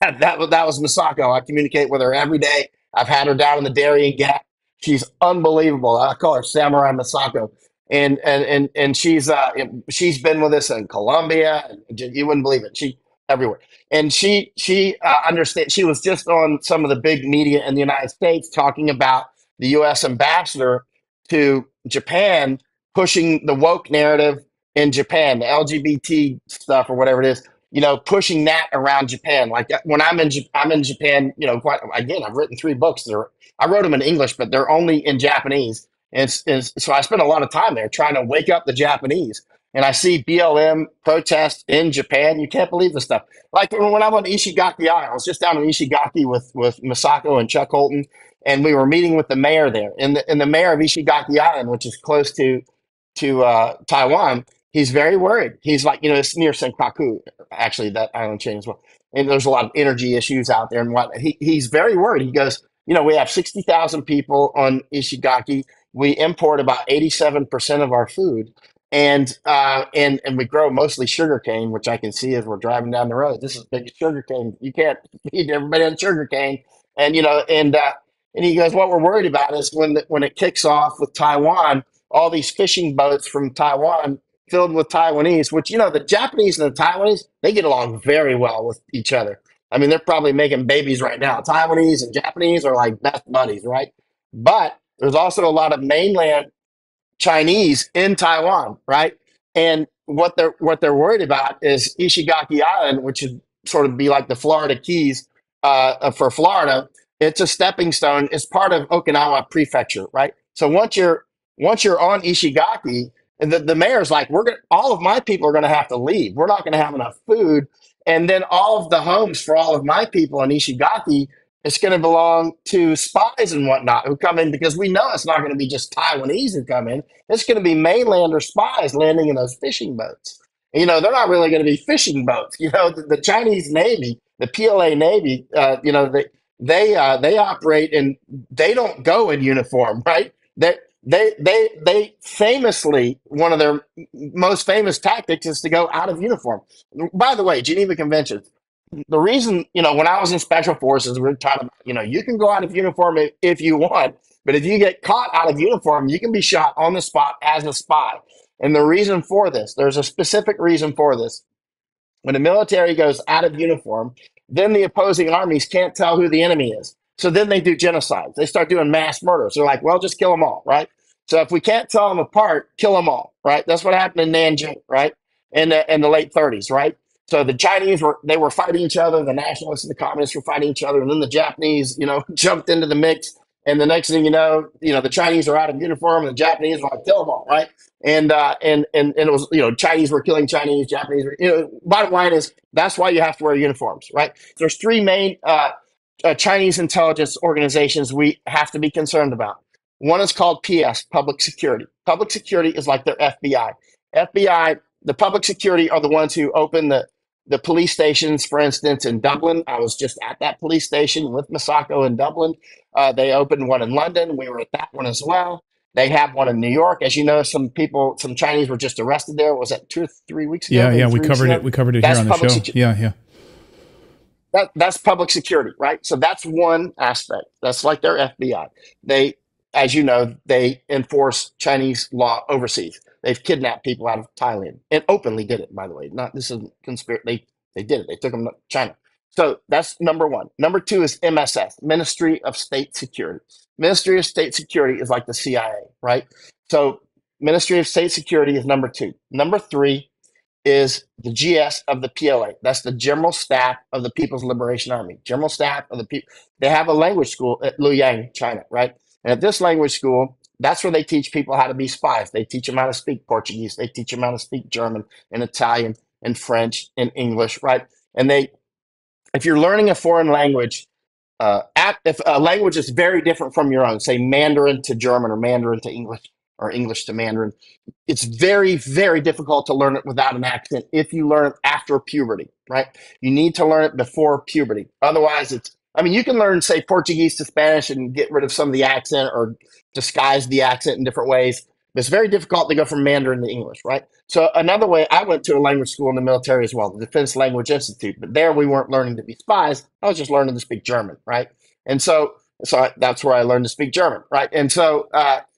that was Masako. I communicate with her every day. I've had her down in the Darien Gap. She's unbelievable. I call her Samurai Masako. And she's been with us in Colombia. You wouldn't believe it. She everywhere. And she understands. She was just on some of the big media in the United States talking about the U.S. ambassador to Japan pushing the woke narrative in Japan, the LGBT stuff or whatever it is. You know, pushing that around Japan. Like when I'm in Japan. You know, I've written 3 books. I wrote them in English, but they're only in Japanese. And so I spent a lot of time there trying to wake up the Japanese. And I see BLM protests in Japan. You can't believe this stuff. Like when I'm on Ishigaki Island, I was just down in Ishigaki with Masako and Chuck Holton, and we were meeting with the mayor there. And the mayor of Ishigaki Island, which is close to Taiwan, he's very worried. He's like, you know, it's near Senkaku, actually, that island chain as well. And there's a lot of energy issues out there. And he's very worried. He goes, you know, we have 60,000 people on Ishigaki. We import about 87% of our food, and we grow mostly sugarcane, which I can see as we're driving down the road. This is big sugarcane. You can't feed everybody on sugarcane, and you know, and he goes, what we're worried about is when it kicks off with Taiwan, all these fishing boats from Taiwan filled with Taiwanese, which, you know, the Japanese and the Taiwanese, they get along very well with each other. I mean, they're probably making babies right now. Taiwanese and Japanese are like best buddies, right? But there's also a lot of mainland Chinese in Taiwan, right? And what they're worried about is Ishigaki Island, which would sort of be like the Florida Keys for Florida. It's a stepping stone. It's part of Okinawa Prefecture, right? So once you're on Ishigaki, the mayor's like, all of my people are going to have to leave. We're not going to have enough food. And then all of the homes for all of my people in Ishigaki is going to belong to spies and whatnot who come in, because we know it's not going to be just Taiwanese who come in. It's going to be mainlander spies landing in those fishing boats. You know, they're not really going to be fishing boats. You know, the Chinese Navy, the PLA Navy, you know, they operate and they don't go in uniform, right? They famously, one of their most famous tactics is to go out of uniform. By the way, Geneva Conventions, the reason, you know, when I was in special forces, we were taught about, you know, you can go out of uniform if you want, but if you get caught out of uniform, you can be shot on the spot as a spy. And the reason for this, there's a specific reason for this. When the military goes out of uniform, then the opposing armies can't tell who the enemy is. So then they do genocides. They start doing mass murders. They're like, well, just kill them all, right? So if we can't tell them apart, kill them all, right? That's what happened in Nanjing, right? In the late 30s, right? So the Chinese were fighting each other. The nationalists and the communists were fighting each other. And then the Japanese, you know, jumped into the mix. And the next thing you know, the Chinese are out of uniform and the Japanese are like, kill them all, right? And it was, you know, Chinese were killing Chinese, Japanese were, you know, bottom line is that's why you have to wear uniforms, right? There's three main Chinese intelligence organizations we have to be concerned about. One is called PS, Public Security. Public Security is like their FBI. FBI, the Public Security are the ones who open the police stations, for instance, in Dublin. I was just at that police station with Masako in Dublin. They opened one in London. We were at that one as well. They have one in New York. As you know, some Chinese were just arrested there. Was that 2 or 3 weeks ago? Yeah, we covered it here on the show. Yeah. That's public security, right? So that's one aspect. That's like their FBI. They, as you know, they enforce Chinese law overseas. They've kidnapped people out of Thailand and openly did it, by the way. Not this is conspiracy. They did it. They took them to China. So that's number one. Number two is MSS, Ministry of State Security. Ministry of State Security is like the CIA, right? So Ministry of State Security is number two. Number three is the GS of the PLA. That's the General Staff of the People's Liberation Army. General Staff of the People. They have a language school at Luoyang, China, right? And at this language school, that's where they teach people how to be spies. They teach them how to speak Portuguese. They teach them how to speak German and Italian and French and English, right? And they, if you're learning a foreign language, if a language is very different from your own, say Mandarin to German or Mandarin to English or English to Mandarin, it's very, very difficult to learn it without an accent if you learn it after puberty, right? You need to learn it before puberty. Otherwise, it's, I mean, you can learn, say, Portuguese to Spanish and get rid of some of the accent or disguise the accent in different ways. But it's very difficult to go from Mandarin to English, right? So another way, I went to a language school in the military as well, the Defense Language Institute, but there we weren't learning to be spies. I was just learning to speak German, right? And so that's where I learned to speak German, right? And so,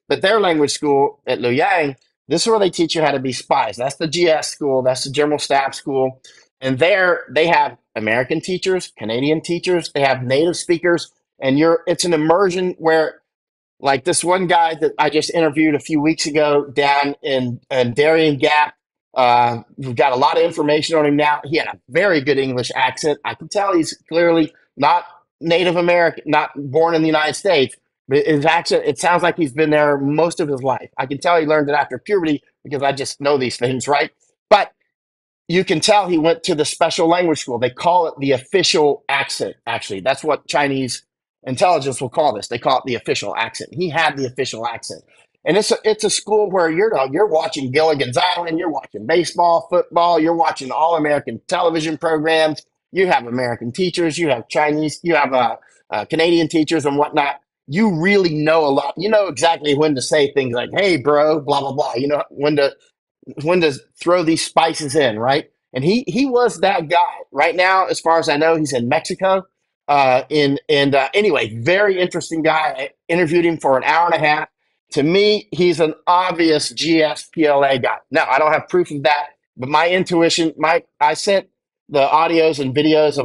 but their language school at Luoyang, this is where they teach you how to be spies. That's the GS school. That's the General Staff school. And there they have American teachers, Canadian teachers, they have native speakers, and it's an immersion where, like this one guy that I just interviewed a few weeks ago down in Darien Gap, we've got a lot of information on him now. He had a very good English accent. I can tell he's clearly not Native American, not born in the United States, but his accent, it sounds like he's been there most of his life. I can tell he learned it after puberty because I just know these things, right? But you can tell he went to the special language school. They call it the official accent, actually. That's what Chinese intelligence will call this. They call it the official accent. He had the official accent. And it's a school where you're watching Gilligan's Island, you're watching baseball, football, you're watching all-American television programs, you have American teachers, you have Chinese, you have Canadian teachers and whatnot. You really know a lot. You know exactly when to say things like, hey, bro, blah, blah, blah. You know when to throw these spices in, right? And he was that guy. Right now, as far as I know, he's in Mexico. Anyway, very interesting guy. I interviewed him for an hour and a half. To me, he's an obvious GSPLA guy. Now, I don't have proof of that, but my intuition, I sent the audios and videos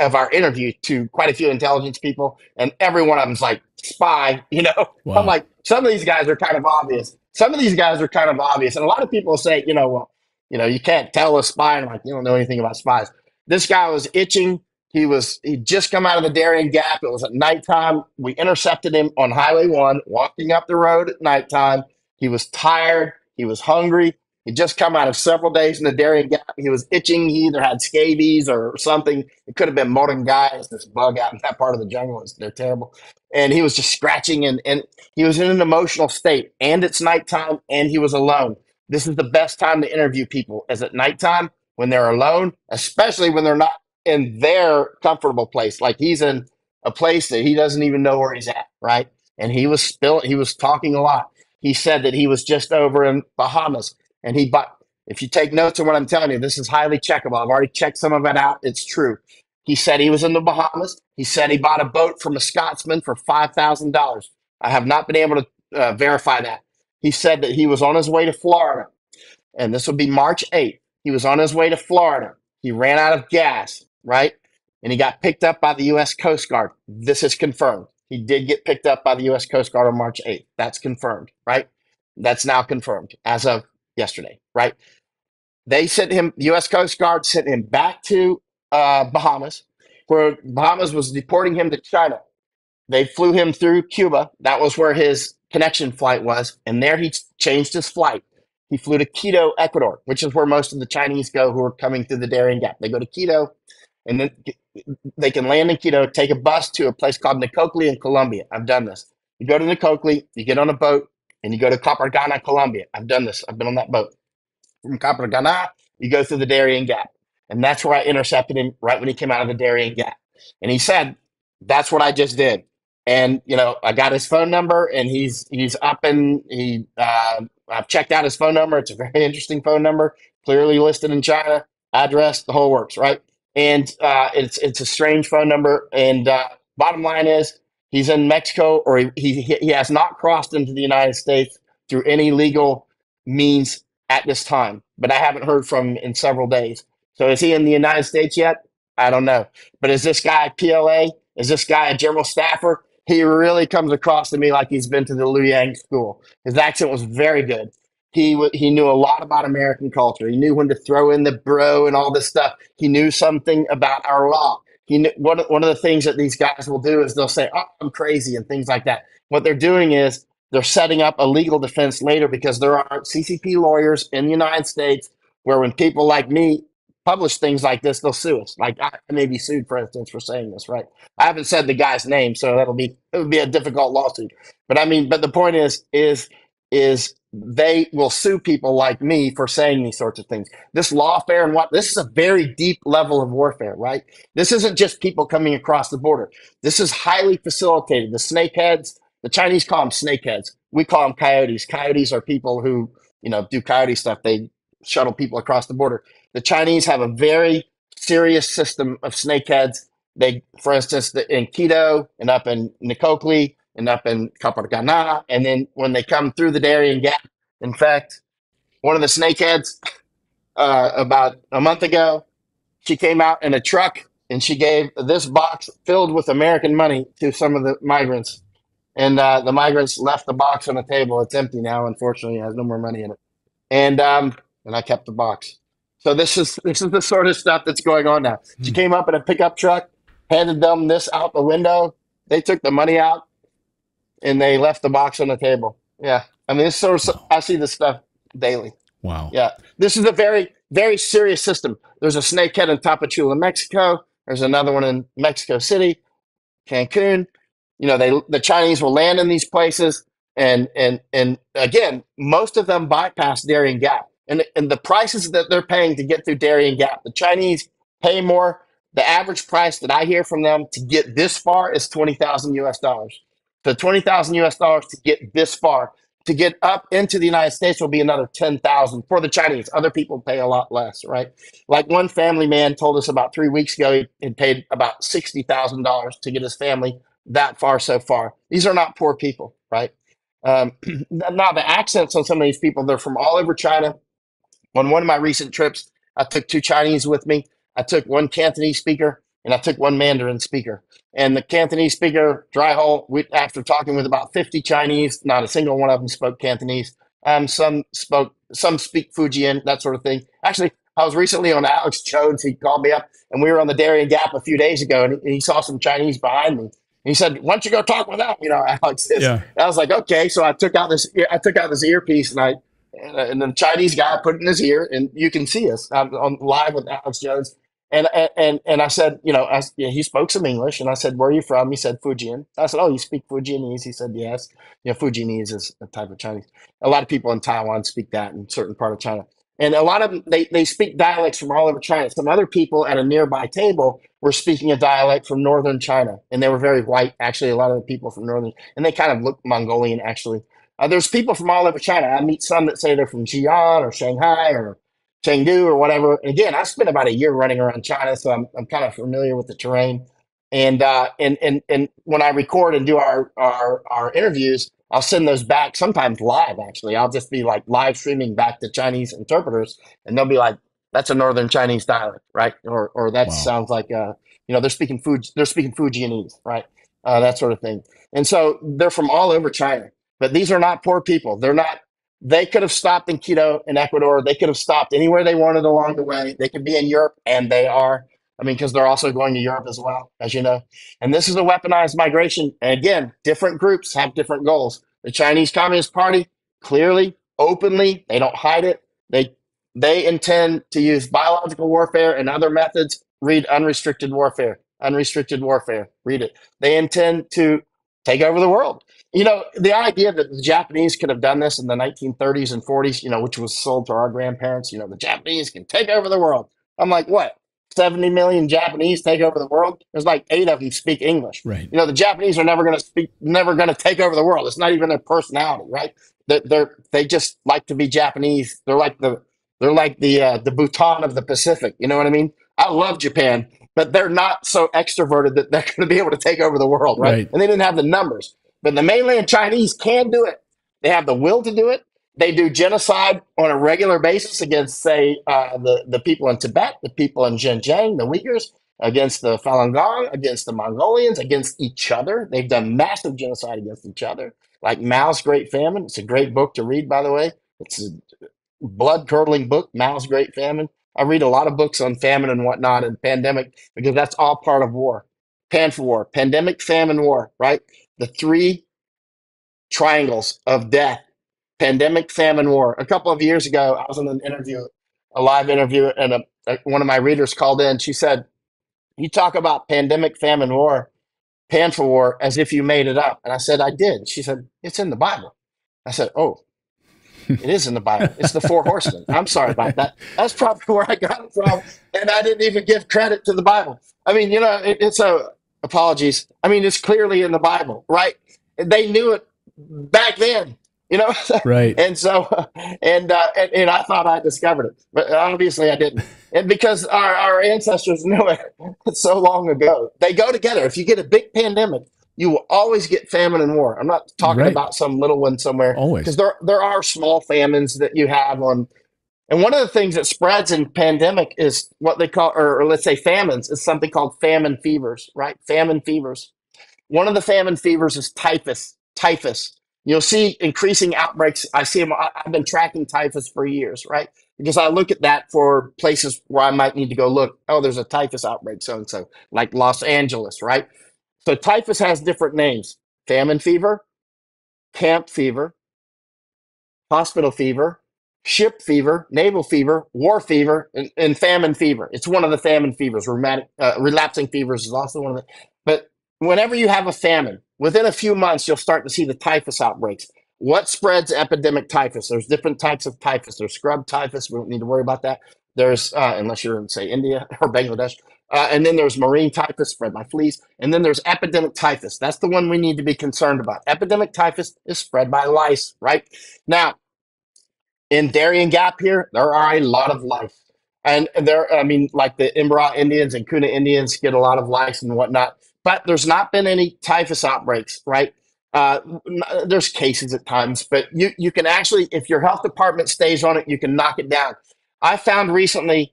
of our interview to quite a few intelligence people, and every one of them's like spy, you know. Wow. I'm like, some of these guys are kind of obvious. Some of these guys are kind of obvious, and a lot of people say, you know, well, you know, you can't tell a spy, and I'm like, you don't know anything about spies. This guy was itching. He'd just come out of the Darien Gap. It was at nighttime. We intercepted him on Highway 1, walking up the road at nighttime. He was tired. He was hungry. He'd just come out of several days in the Darien Gap. He was itching. He either had scabies or something. It could have been moringai, this bug out in that part of the jungle. They're terrible. And he was just scratching, and he was in an emotional state. And it's nighttime, and he was alone. This is the best time to interview people, is at nighttime when they're alone, especially when they're not in their comfortable place. Like, he's in a place that he doesn't even know where he's at, right? And he was talking a lot. He said that he was just over in Bahamas, and if you take notes on what I'm telling you, this is highly checkable. I've already checked some of it out. It's true. He said he was in the Bahamas. He said he bought a boat from a Scotsman for $5,000. I have not been able to verify that. He said that he was on his way to Florida, and this would be March 8th. He was on his way to Florida. He ran out of gas, right? And he got picked up by the U.S. Coast Guard. This is confirmed. He did get picked up by the U.S. Coast Guard on March 8th. That's confirmed, right? That's now confirmed as of yesterday, right? They sent him, the U.S. Coast Guard sent him back to Bahamas, where Bahamas was deporting him to China. They flew him through Cuba. That was where his connection flight was, and there he changed his flight. He flew to Quito, Ecuador, which is where most of the Chinese go who are coming through the Darien Gap. They go to Quito, and then they can land in Quito, take a bus to a place called Nicoclí in Colombia. I've done this. You go to Nicoclí, you get on a boat, and you go to Copargana, Colombia. I've done this. I've been on that boat. From Copargana, you go through the Darien Gap, and that's where I intercepted him right when he came out of the Darien Gap. And he said, that's what I just did. And, you know, I got his phone number, and he's up, and I've checked out his phone number. It's a very interesting phone number, clearly listed in China, address, the whole works, right? And it's a strange phone number. And bottom line is, he's in Mexico, or he has not crossed into the United States through any legal means at this time. But I haven't heard from him in several days. So is he in the United States yet? I don't know. But is this guy PLA? Is this guy a general staffer? He really comes across to me like he's been to the Luoyang school. His accent was very good. He knew a lot about American culture. He knew when to throw in the bro and all this stuff. He knew something about our law. He knew, one of the things that these guys will do is they'll say, oh, I'm crazy and things like that. What they're doing is they're setting up a legal defense later, because there are CCP lawyers in the United States where when people like me publish things like this, they'll sue us. Like, I may be sued, for instance, for saying this, right? I haven't said the guy's name, so it would be a difficult lawsuit. But I mean, but the point is they will sue people like me for saying these sorts of things. This lawfare and what, this is a very deep level of warfare, right? This isn't just people coming across the border. This is highly facilitated. The snakeheads, the Chinese call them snakeheads. We call them coyotes. Coyotes are people who, you know, do coyote stuff. They shuttle people across the border. The Chinese have a very serious system of snakeheads. They, for instance, in Quito and up in Nicoclí and up in Copargana, and then when they come through the Darien Gap, in fact, one of the snakeheads about a month ago, she came out in a truck and she gave this box filled with American money to some of the migrants, and the migrants left the box on the table. It's empty now, unfortunately. It has no more money in it, and I kept the box. So this is the sort of stuff that's going on now. She came up in a pickup truck, handed them this out the window. They took the money out, and they left the box on the table. Yeah, I mean, it's sort of, I see this stuff daily. Wow. Yeah, this is a very, very serious system. There's a snakehead in Tapachula, Mexico. There's another one in Mexico City, Cancun. You know, the Chinese will land in these places, and again, most of them bypass Darien Gap. And the prices that they're paying to get through Darien Gap, the Chinese pay more. The average price that I hear from them to get this far is $20,000 US. So $20,000 US to get this far. To get up into the United States will be another $10,000 for the Chinese. Other people pay a lot less, right? Like one family man told us about 3 weeks ago, he had paid about $60,000 to get his family that far so far. These are not poor people, right? Now the accents on some of these people, they're from all over China. On one of my recent trips, I took two Chinese with me. I took one Cantonese speaker and I took one Mandarin speaker. And the Cantonese speaker, dry hole, after talking with about 50 Chinese, not a single one of them spoke Cantonese. Some speak Fujian, that sort of thing. Actually, I was recently on Alex Jones. He called me up and we were on the Darien Gap a few days ago, and he saw some Chinese behind me. He said, "Why don't you go talk with them?" You know, Alex. Yeah. And I was like, okay. So I took out this, earpiece, and the Chinese guy put it in his ear, and you can see us. I'm on live with Alex Jones, and I said, you know, he spoke some English, and I said, "Where are you from?" He said, "Fujian." I said, "Oh, you speak Fujianese?" He said, "Yes." You know, Fujianese is a type of Chinese. A lot of people in Taiwan speak that in certain part of China, and a lot of them they speak dialects from all over China. Some other people at a nearby table were speaking a dialect from northern China, and they were very white. Actually, a lot of the people from northern, and they kind of looked Mongolian. Actually, there's people from all over China. I meet some that say they're from Xi'an or Shanghai or Chengdu or whatever. And again, I spent about a year running around China, so I'm kind of familiar with the terrain. And when I record and do our interviews, I'll send those back sometimes live. Actually, I'll just be like live streaming back to Chinese interpreters, and they'll be like, "That's a northern Chinese dialect, right?" Or that sounds like you know, they're speaking Fujianese, right? That sort of thing. And so they're from all over China. But these are not poor people. They're not. They could have stopped in Quito, in Ecuador. They could have stopped anywhere they wanted along the way. They could be in Europe, and they are. I mean, because they're also going to Europe as well, as you know. And this is a weaponized migration. And again, different groups have different goals. The Chinese Communist Party, clearly, openly, they don't hide it. They intend to use biological warfare and other methods. Read Unrestricted Warfare. Unrestricted Warfare. Read it. They intend to take over the world. You know, the idea that the Japanese could have done this in the 1930s and 40s, you know, which was sold to our grandparents, you know, the Japanese can take over the world. I'm like, what? 70 million Japanese take over the world? There's like 8 of them speak English. Right. You know, the Japanese are never going to take over the world. It's not even their personality, right? They just like to be Japanese. They're like the Bhutan of the Pacific. You know what I mean? I love Japan, but they're not so extroverted that they're going to be able to take over the world, right? And they didn't have the numbers. But the mainland Chinese can do it. They have the will to do it. They do genocide on a regular basis against, say, the people in Tibet, the people in Xinjiang, the Uyghurs, against the Falun Gong, against the Mongolians, against each other. They've done massive genocide against each other, like Mao's Great Famine. It's a great book to read, by the way. It's a blood-curdling book, Mao's Great Famine. I read a lot of books on famine and whatnot and pandemic, because that's all part of war. Pan for war, pandemic, famine, war, right? The three triangles of death, pandemic, famine, war. A couple of years ago, I was in an interview, a live interview, and one of my readers called in. She said, "You talk about pandemic, famine, war, pan for war, as if you made it up." And I said, "I did." She said, "It's in the Bible." I said, "Oh. It is in the Bible. It's the 4 horsemen. I'm sorry about that. That's probably where I got it from, and I didn't even give credit to the Bible. I mean, you know, apologies. I mean, it's clearly in the Bible, right? They knew it back then, you know, right? And so, and I thought I discovered it, but obviously I didn't. And because our ancestors knew it so long ago, they go together. If you get a big pandemic, you will always get famine and war. I'm not talking about some little one somewhere. Always. Because there are small famines that you have on. And one of the things that spreads in pandemic is what they call, or let's say famines, is something called famine fevers, right? Famine fevers. One of the famine fevers is typhus. You'll see increasing outbreaks. I see them. I've been tracking typhus for years, right? Because I look at that for places where I might need to go look. Oh, there's a typhus outbreak, so-and-so, like Los Angeles, right? So typhus has different names: famine fever, camp fever, hospital fever, ship fever, naval fever, war fever, and famine fever. It's one of the famine fevers. Relapsing fevers is also one of them. But whenever you have a famine, within a few months, you'll start to see the typhus outbreaks. What spreads epidemic typhus? There's different types of typhus. There's scrub typhus. We don't need to worry about that. There's, unless you're in, say, India or Bangladesh. And then there's marine typhus, spread by fleas. And then there's epidemic typhus. That's the one we need to be concerned about. Epidemic typhus is spread by lice, right? Now, in Darien Gap here, there are a lot of lice. And there, I mean, like the Embera Indians and Kuna Indians get a lot of lice and whatnot. but there's not been any typhus outbreaks, right? There's cases at times, but you can actually, if your health department stays on it, you can knock it down. I found recently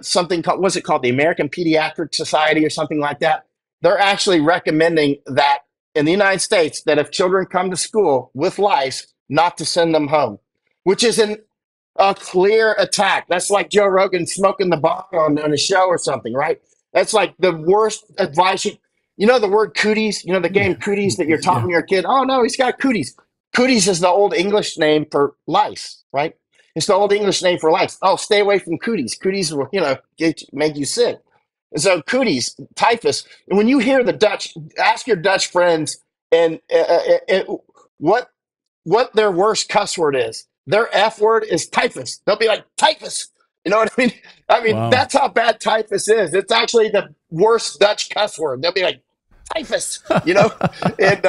something called, what's it called? The American Pediatric Society or something like that. They're actually recommending that in the United States, that if children come to school with lice, not to send them home, which is a clear attack. That's like Joe Rogan smoking the bomb on a show or something, right? That's like the worst advice. You know the word cooties? You know the game cooties that you're talking to your kid? Oh, no, he's got cooties. Cooties is the old English name for lice, right? It's the old English name for lice. Oh, stay away from cooties. Cooties will, you know, make you sick. And so cooties, typhus. And when you hear the Dutch, ask your Dutch friends and what their worst cuss word is. Their F word is typhus. They'll be like, typhus. You know what I mean? Wow. That's how bad typhus is. It's actually the worst Dutch cuss word. They'll be like, typhus, you know, and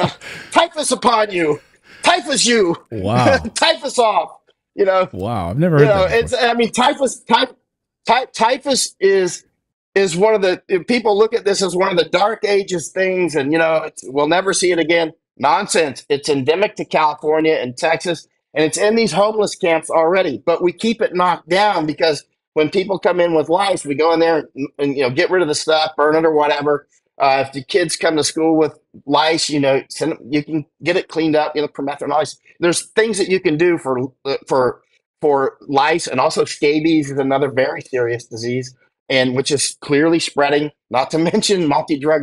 typhus upon you, typhus you, wow, typhus off, you know. Wow, I've never heard that before. Typhus is one of the, people look at this as one of the dark ages things, and, you know, we'll never see it again. Nonsense. It's endemic to California and Texas. And it's in these homeless camps already, but we keep it knocked down because when people come in with lice, we go in there and get rid of the stuff, burn it or whatever. If the kids come to school with lice, send them, you can get it cleaned up, permethrin lice. There's things that you can do for lice, and also scabies is another very serious disease, and which is clearly spreading. Not to mention multi-drug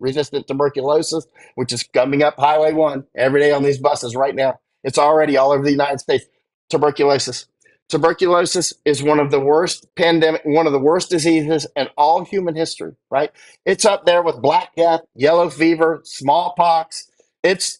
resistant tuberculosis, which is coming up Highway 1 every day on these buses right now. It's already all over the United States. Tuberculosis. Tuberculosis is one of the worst pandemic, one of the worst diseases in all human history, right? It's up there with Black Death, yellow fever, smallpox. It's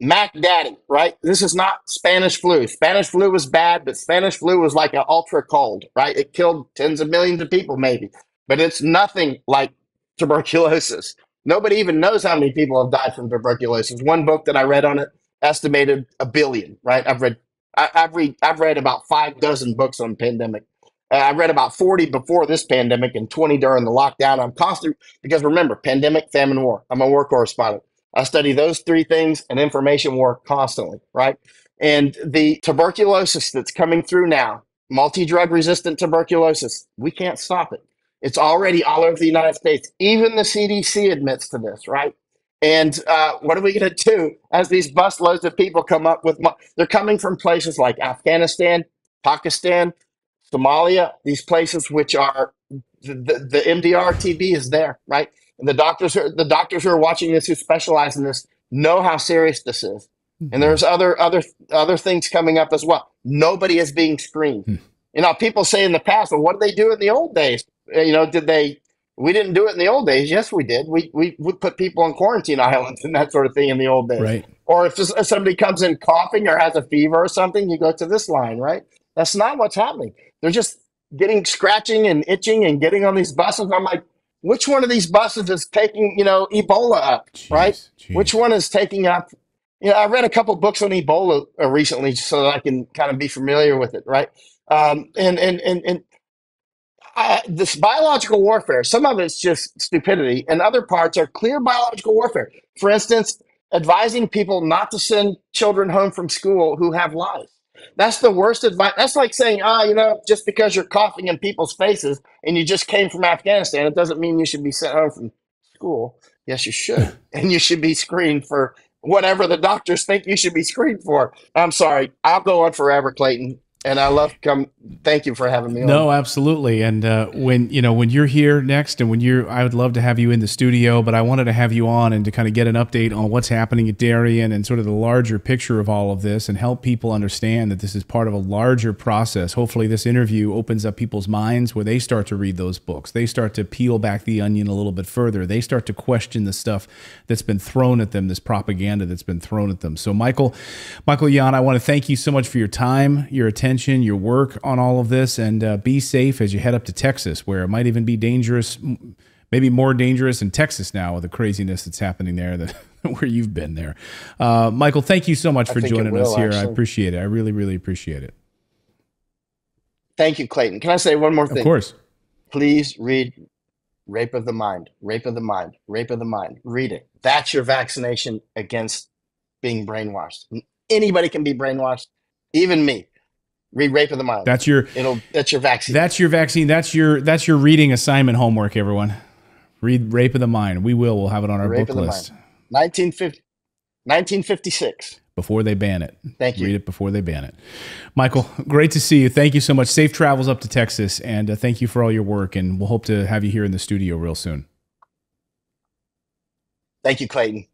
Mac Daddy, right? This is not Spanish flu. Spanish flu was bad, but Spanish flu was like an ultra cold, right? It killed tens of millions of people maybe, but it's nothing like tuberculosis. Nobody even knows how many people have died from tuberculosis. One book that I read on it estimated 1 billion, right? I've read about 6 books on pandemic. I read about 40 before this pandemic and 20 during the lockdown. I'm constantly, because remember, pandemic, famine, war. I'm a war correspondent. I study those 3 things and information war constantly, right? And the tuberculosis that's coming through now, multi-drug resistant tuberculosis, we can't stop it. It's already all over the United States. Even the CDC admits to this, right? And what are we going to do as these busloads of people come up with? They're coming from places like Afghanistan, Pakistan, Somalia, these places which are the MDR TB is there, right? And the doctors who are watching this, who specialize in this, know how serious this is. And there's other things coming up as well. Nobody is being screened. You know, people say in the past, well, what did they do in the old days? You know, did they? We didn't do it in the old days. Yes, we did. We would put people on quarantine islands and that sort of thing in the old days. Right. Or if somebody comes in coughing or has a fever or something, you go to this line, right? That's not what's happening. They're just getting scratching and itching and getting on these buses. I'm like, which one of these buses is taking, Ebola up, right? Jeez. Which one is taking up? I read a couple books on Ebola recently so that I can kind of be familiar with it, right? This biological warfare, some of it's just stupidity, and other parts are clear biological warfare. For instance, advising people not to send children home from school who have lice. That's the worst advice. That's like saying, just because you're coughing in people's faces and you just came from Afghanistan, it doesn't mean you should be sent home from school. Yes, you should. And you should be screened for whatever the doctors think you should be screened for. I'm sorry. I'll go on forever, Clayton. And I love thank you for having me on. No, absolutely. And when you're here next, and I would love to have you in the studio, but I wanted to have you on and to kind of get an update on what's happening at Darien and sort of the larger picture of all of this, and help people understand that this is part of a larger process. Hopefully this interview opens up people's minds where they start to read those books. They start to peel back the onion a little bit further. They start to question the stuff that's been thrown at them, this propaganda that's been thrown at them. So Michael Yon, I want to thank you so much for your time, your attention, your work on all of this, and be safe as you head up to Texas, where it might even be dangerous, maybe more dangerous in Texas now with the craziness that's happening there than where you've been there. Michael, thank you so much for joining us here. Actually, I appreciate it. I really, really appreciate it. Thank you, Clayton. Can I say one more thing? Of course. Please read Rape of the Mind, Rape of the Mind, Rape of the Mind. Read it. That's your vaccination against being brainwashed. Anybody can be brainwashed, even me. Read Rape of the Mind. That's your vaccine. That's your vaccine. That's your reading assignment homework, everyone. Read Rape of the Mind. We will. We'll have it on our book list. 1956. Before they ban it. Thank you. Read it before they ban it. Michael, great to see you. Thank you so much. Safe travels up to Texas, and thank you for all your work, and we'll hope to have you here in the studio real soon. Thank you, Clayton.